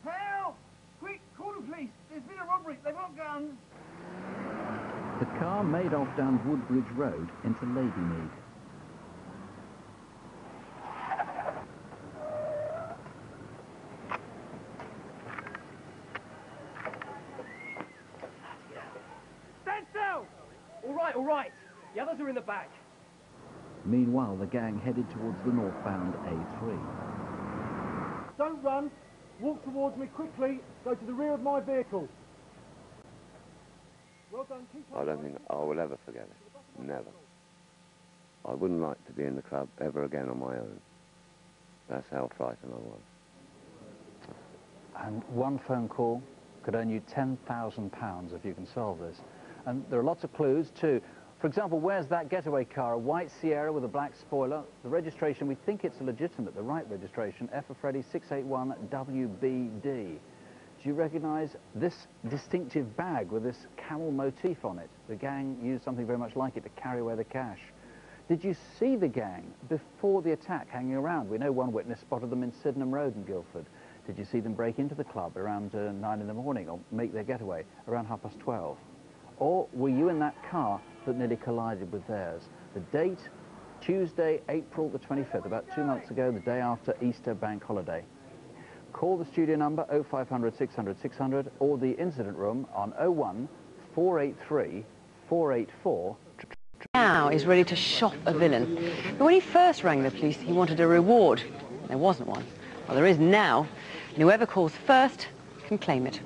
Help! Quick, call the police. There's been a robbery. They've got guns. The car made off down Woodbridge Road into Ladymead. Stand still! All right, all right. The others are in the back. Meanwhile, the gang headed towards the northbound A three. Don't run. Walk towards me quickly. Go to the rear of my vehicle. I don't think I will ever forget it. Never. I wouldn't like to be in the club ever again on my own. That's how frightened I was. And one phone call could earn you ten thousand pounds if you can solve this. And there are lots of clues too. For example, where's that getaway car? A white Sierra with a black spoiler. The registration, we think it's legitimate, the right registration, F for Freddy six eight one W B D. Do you recognise this distinctive bag with this camel motif on it? The gang used something very much like it to carry away the cash. Did you see the gang before the attack hanging around? We know one witness spotted them in Sydenham Road in Guildford. Did you see them break into the club around uh, nine in the morning or make their getaway around half past twelve? Or were you in that car that nearly collided with theirs? The date, Tuesday, April the twenty-fifth, about two months ago, the day after Easter bank holiday. Call the studio number oh five hundred, six hundred, six hundred or the incident room on oh one, four eight three, four eight four. Now is ready to shop a villain. But when he first rang the police, he wanted a reward. There wasn't one. Well, there is now. And whoever calls first can claim it.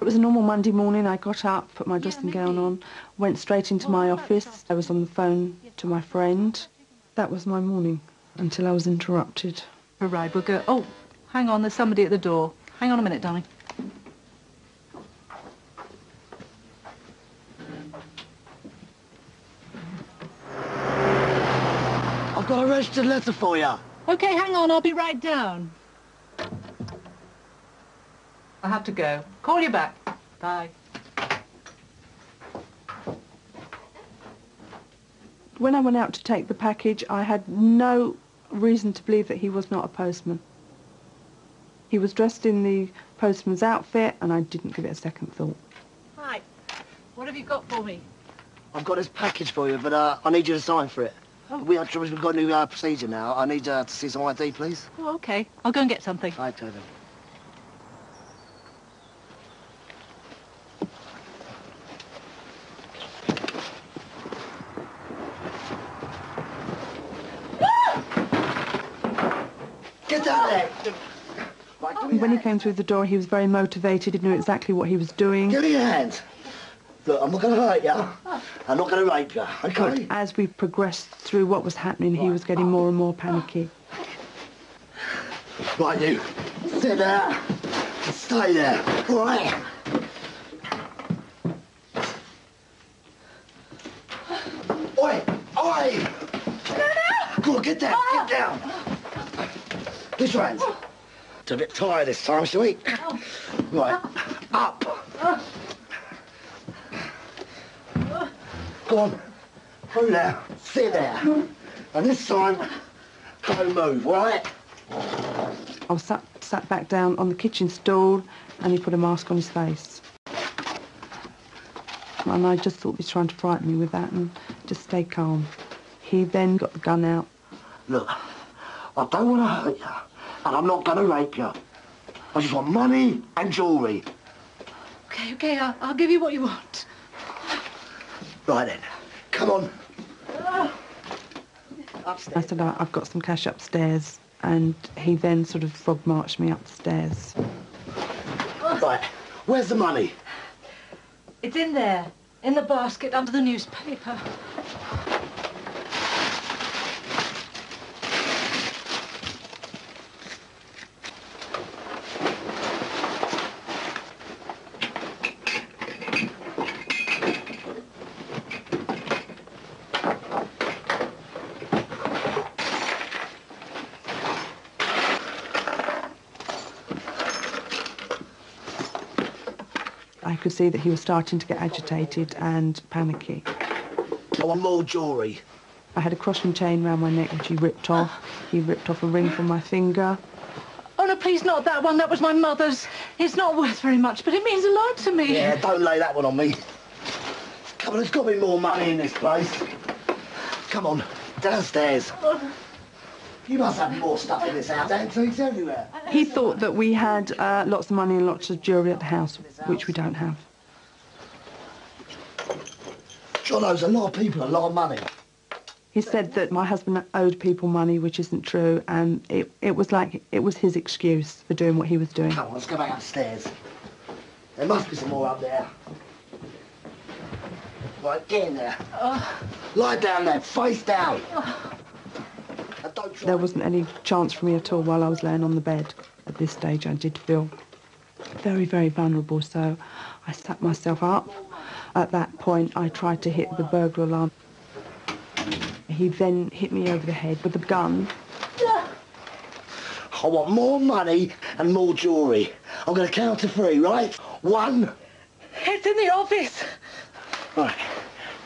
It was a normal Monday morning. I got up, put my dressing gown on, went straight into my office. I was on the phone to my friend. That was my morning. Until I was interrupted. A ride, we'll go. Oh, hang on, there's somebody at the door. Hang on a minute, darling. registered letter for you. Okay, hang on, I'll be right down. I have to go. Call you back. Bye. When I went out to take the package, I had no reason to believe that he was not a postman. He was dressed in the postman's outfit, and I didn't give it a second thought. Right. What have you got for me? I've got this package for you, but uh, I need you to sign for it. Oh. We have, we've got a new uh, procedure now. I need uh, to see some I D, please. Oh, OK. I'll go and get something. Right, Toby. When he came through the door, he was very motivated. He knew exactly what he was doing. Give me your hand. Look, I'm not going to hurt you. I'm not going to rape you, OK? As we progressed through what was happening, right. He was getting more and more panicky. Right, you. Sit there. Stay there. All right. Oi! Oi! No, no! Go on, get down. Get down. This right. It's a bit tired this time, shall we? Oh. Right, up. Oh. Go on, through there, sit there. And this time, don't move, all right? I was sat, sat back down on the kitchen stool and he put a mask on his face. And I just thought he was trying to frighten me with that and just stay calm. He then got the gun out. Look, I don't want to hurt you. And I'm not going to rape you. I just want money and jewellery. OK, OK, I'll, I'll give you what you want. Right then, come on. Uh, upstairs. I said, I've got some cash upstairs. And he then sort of frog marched me upstairs. Right, where's the money? It's in there, in the basket under the newspaper. Could see that he was starting to get agitated and panicky. I want more jewellery. I had a crossing chain round my neck which he ripped off. He ripped off a ring from my finger. Oh, no, please, not that one. That was my mother's. It's not worth very much, but it means a lot to me. Yeah, don't lay that one on me. Come on, there's got to be more money in this place. Come on, downstairs. Oh. You must have more stuff in this house. Antiques everywhere. He thought that we had uh, lots of money and lots of jewellery at the house, which we don't have. John owes a lot of people a lot of money. He said that my husband owed people money, which isn't true, and it, it was like it was his excuse for doing what he was doing. Come on, let's go back upstairs. There must be some more up there. Right, get in there. Oh. Lie down there, face down. Oh. There wasn't any chance for me at all while I was laying on the bed. At this stage, I did feel very, very vulnerable, so I sat myself up. At that point, I tried to hit the burglar alarm. He then hit me over the head with a gun. I want more money and more jewellery. I'm going to count to three, right? One. It's in the office. Right.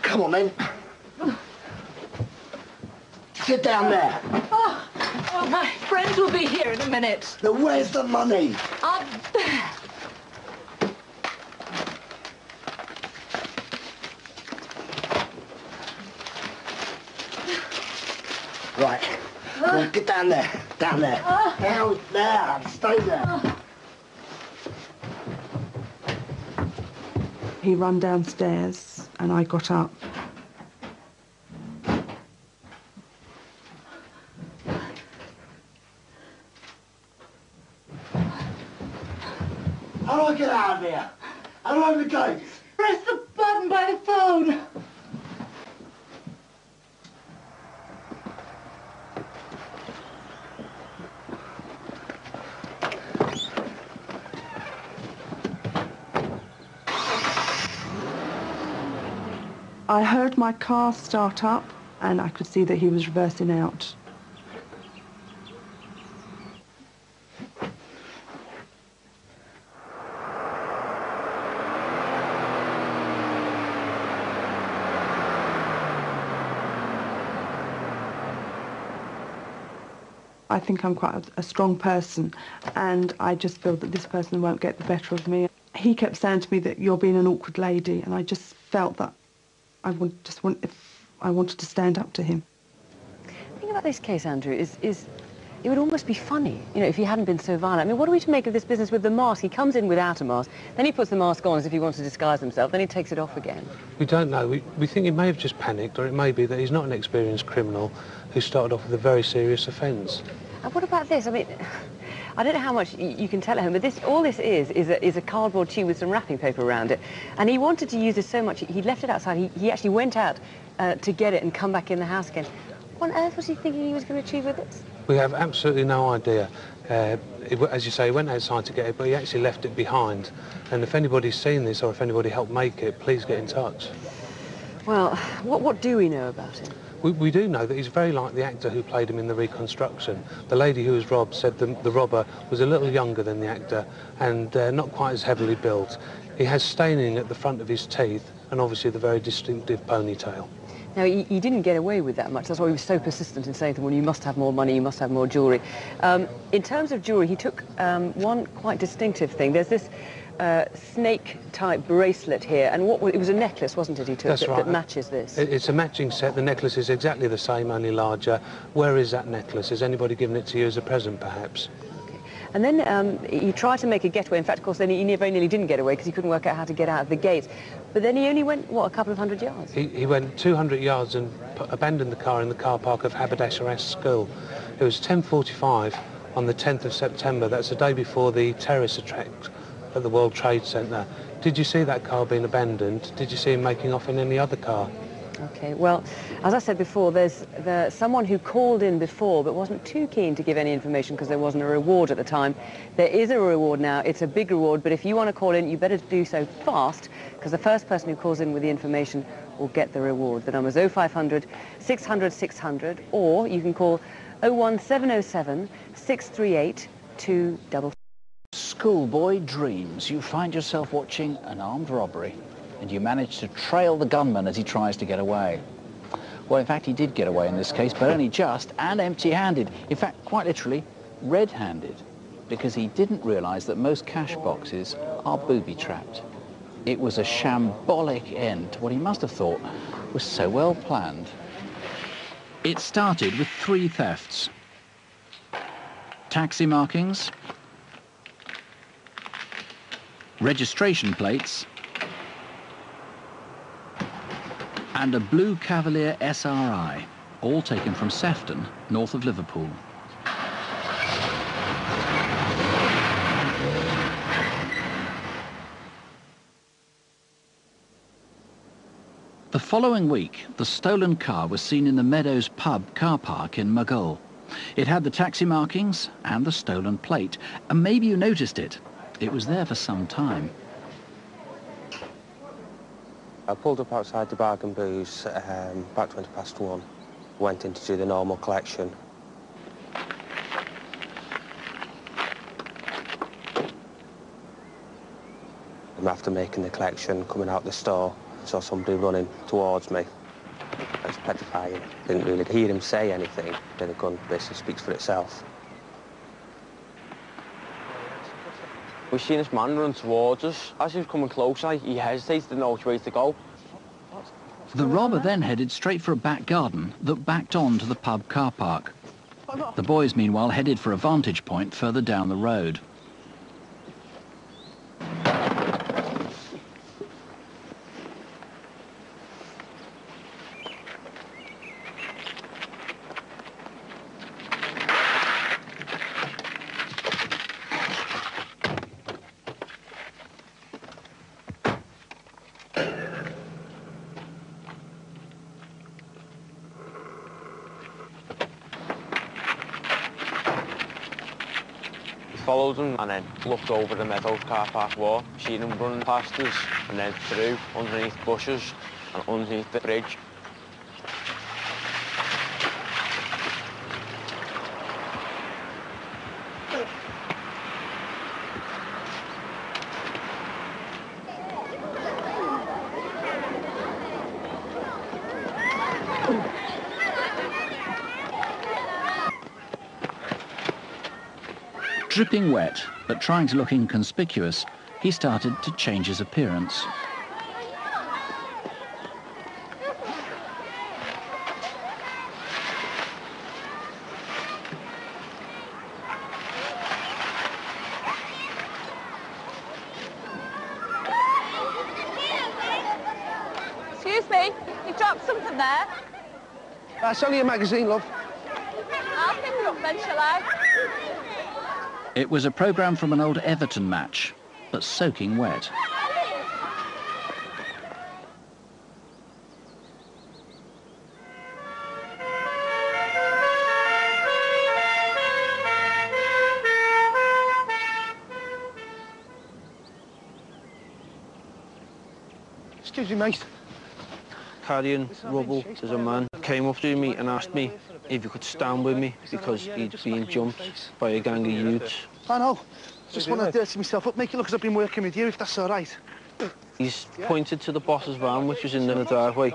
Come on, then. Sit down there. Oh, oh, my friends will be here in a minute. Now, where's the money? Up there. Right. Uh, well, get down there. Down there. Uh, down there. Stay there. Uh, he ran downstairs and I got up. Press the button by the phone. I heard my car start up and I could see that he was reversing out. I think I'm quite a strong person, and I just feel that this person won't get the better of me. He kept saying to me that you're being an awkward lady, and I just felt that I want, just want, if I wanted to stand up to him. The thing about this case, Andrew, is, is it would almost be funny, you know, if he hadn't been so violent. I mean, what are we to make of this business with the mask? He comes in without a mask, then he puts the mask on as if he wants to disguise himself, then he takes it off again. We don't know. We, we think he may have just panicked, or it may be that he's not an experienced criminal who started off with a very serious offence. And what about this? I mean, I don't know how much you can tell at home, but this, all this is, is a, is a cardboard tube with some wrapping paper around it. And he wanted to use this so much, he left it outside. He, he actually went out uh, to get it and come back in the house again. What on earth was he thinking he was going to achieve with this? We have absolutely no idea. Uh, it, as you say, he went outside to get it, but he actually left it behind. And if anybody's seen this, or if anybody helped make it, please get in touch. Well, what, what do we know about him? We, we do know that he's very like the actor who played him in the reconstruction. The lady who was robbed said the, the robber was a little younger than the actor and uh, not quite as heavily built. He has staining at the front of his teeth and obviously the very distinctive ponytail. Now, he, he didn't get away with that much. That's why he was so persistent in saying to him, well, you must have more money, you must have more jewellery. Um, in terms of jewellery, he took um, one quite distinctive thing. There's this uh, snake-type bracelet here, and what it was a necklace, wasn't it, he took? That's that, right. That matches this. It, it's a matching set. The necklace is exactly the same, only larger. Where is that necklace? Is anybody giving it to you as a present, perhaps? And then um, he tried to make a getaway. In fact, of course, then he very nearly didn't get away because he couldn't work out how to get out of the gates. But then he only went, what, a couple of hundred yards? He, he went two hundred yards and abandoned the car in the car park of Haberdasher School. It was ten forty-five on the tenth of September. That's the day before the terrorist attack at the World Trade Centre. Did you see that car being abandoned? Did you see him making off in any other car? OK, well, as I said before, there's the, someone who called in before but wasn't too keen to give any information because there wasn't a reward at the time. There is a reward now. It's a big reward, but if you want to call in, you better do so fast because the first person who calls in with the information will get the reward. The number's oh five hundred, six hundred, six hundred, or you can call oh one seven oh seven, six three eight, two five five. Schoolboy dreams. You find yourself watching an armed robbery, and you manage to trail the gunman as he tries to get away. Well, in fact, he did get away in this case, but only just and empty-handed. In fact, quite literally, red-handed, because he didn't realise that most cash boxes are booby-trapped. It was a shambolic end to what he must have thought was so well planned. It started with three thefts. Taxi markings, registration plates, and a blue Cavalier S R I, all taken from Sefton, north of Liverpool. The following week, the stolen car was seen in the Meadows pub car park in Mughal. It had the taxi markings and the stolen plate, and maybe you noticed it. It was there for some time. I pulled up outside the Bag and Booze um, about twenty past one, went in to do the normal collection. And after making the collection, coming out the store, I saw somebody running towards me. It was petrifying. Didn't really hear him say anything. Then the gun basically speaks for itself. We've seen this man run towards us. As he was coming closer, he hesitated, didn't know which way to go. The robber then headed straight for a back garden that backed on to the pub car park. The boys, meanwhile, headed for a vantage point further down the road. And then looked over the Meadows car park wall, seen him running past us, and then through, underneath bushes, and underneath the bridge. Dripping wet, but trying to look inconspicuous, he started to change his appearance. Excuse me, you dropped something there. That's only a magazine, love. I'll pick it up then, shall I? It was a programme from an old Everton match, but soaking wet. Excuse me, mate. Carrying rubble, there's a man came up to me and asked me if he could stand with me because he'd been jumped by a gang of youths. I know. Just want to dirty myself up, make it look as I've been working with you, if that's all right. He's pointed to the boss's van, which was in the driveway,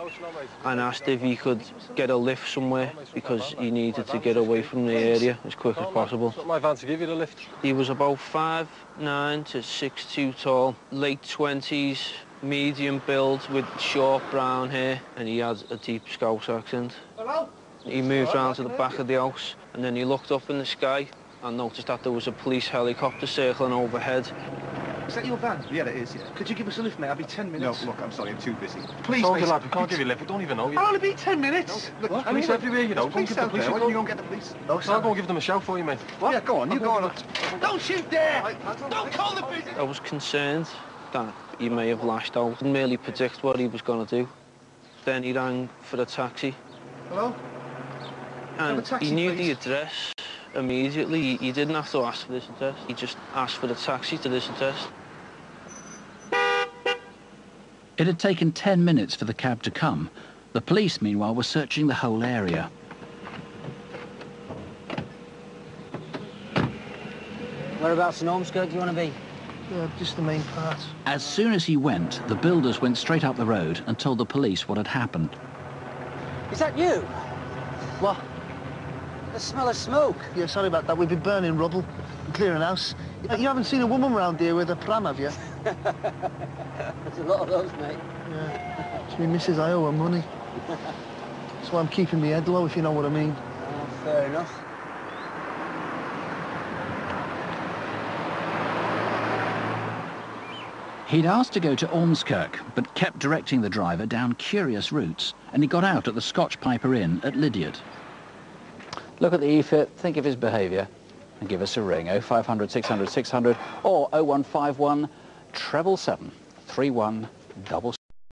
and asked if he could get a lift somewhere because he needed to get away from the area as quick as possible. My van to give you the lift. He was about five nine to six two tall, late twenties. Medium build with short brown hair, and he had a deep Scouse accent. Hello? He moved round to the back of the house and then he looked up in the sky and noticed that there was a police helicopter circling overhead. Is that your van? Yeah, it is, yeah. Could you give us a lift, mate? I'll be ten minutes. No, look, I'm sorry, I'm too busy. Please, mate. I can't give you a lift, I don't even know you. I'll only be ten minutes. No, look, police everywhere, you know. Go and give the police. Why don't you go and get the police? No, sir. I'll go and give them a shout for you, mate. What? Yeah, go on, you go on. Don't shoot there! Don't call the police! I was concerned that he may have lashed out. Didn't really predict what he was going to do. Then he rang for a taxi. Hello? And a taxi, he knew please. The address immediately. He, he didn't have to ask for this address. He just asked for the taxi to this address. It had taken ten minutes for the cab to come. The police, meanwhile, were searching the whole area. Whereabouts in Ormskirk do you want to be? Yeah, just the main part. As soon as he went, the builders went straight up the road and told the police what had happened. Is that you? What? The smell of smoke. Yeah, sorry about that. We've been burning rubble and clearing house. You haven't seen a woman round here with a pram, have you? There's a lot of those, mate. Yeah. It's me missus, I owe her money. That's why I'm keeping my head low, if you know what I mean. Oh, fair enough. He'd asked to go to Ormskirk, but kept directing the driver down curious routes, and he got out at the Scotch Piper Inn at Lydiard. Look at the E F I T, think of his behaviour, and give us a ring, oh five hundred six hundred six hundred or oh one five one, treble seven, three one double seven.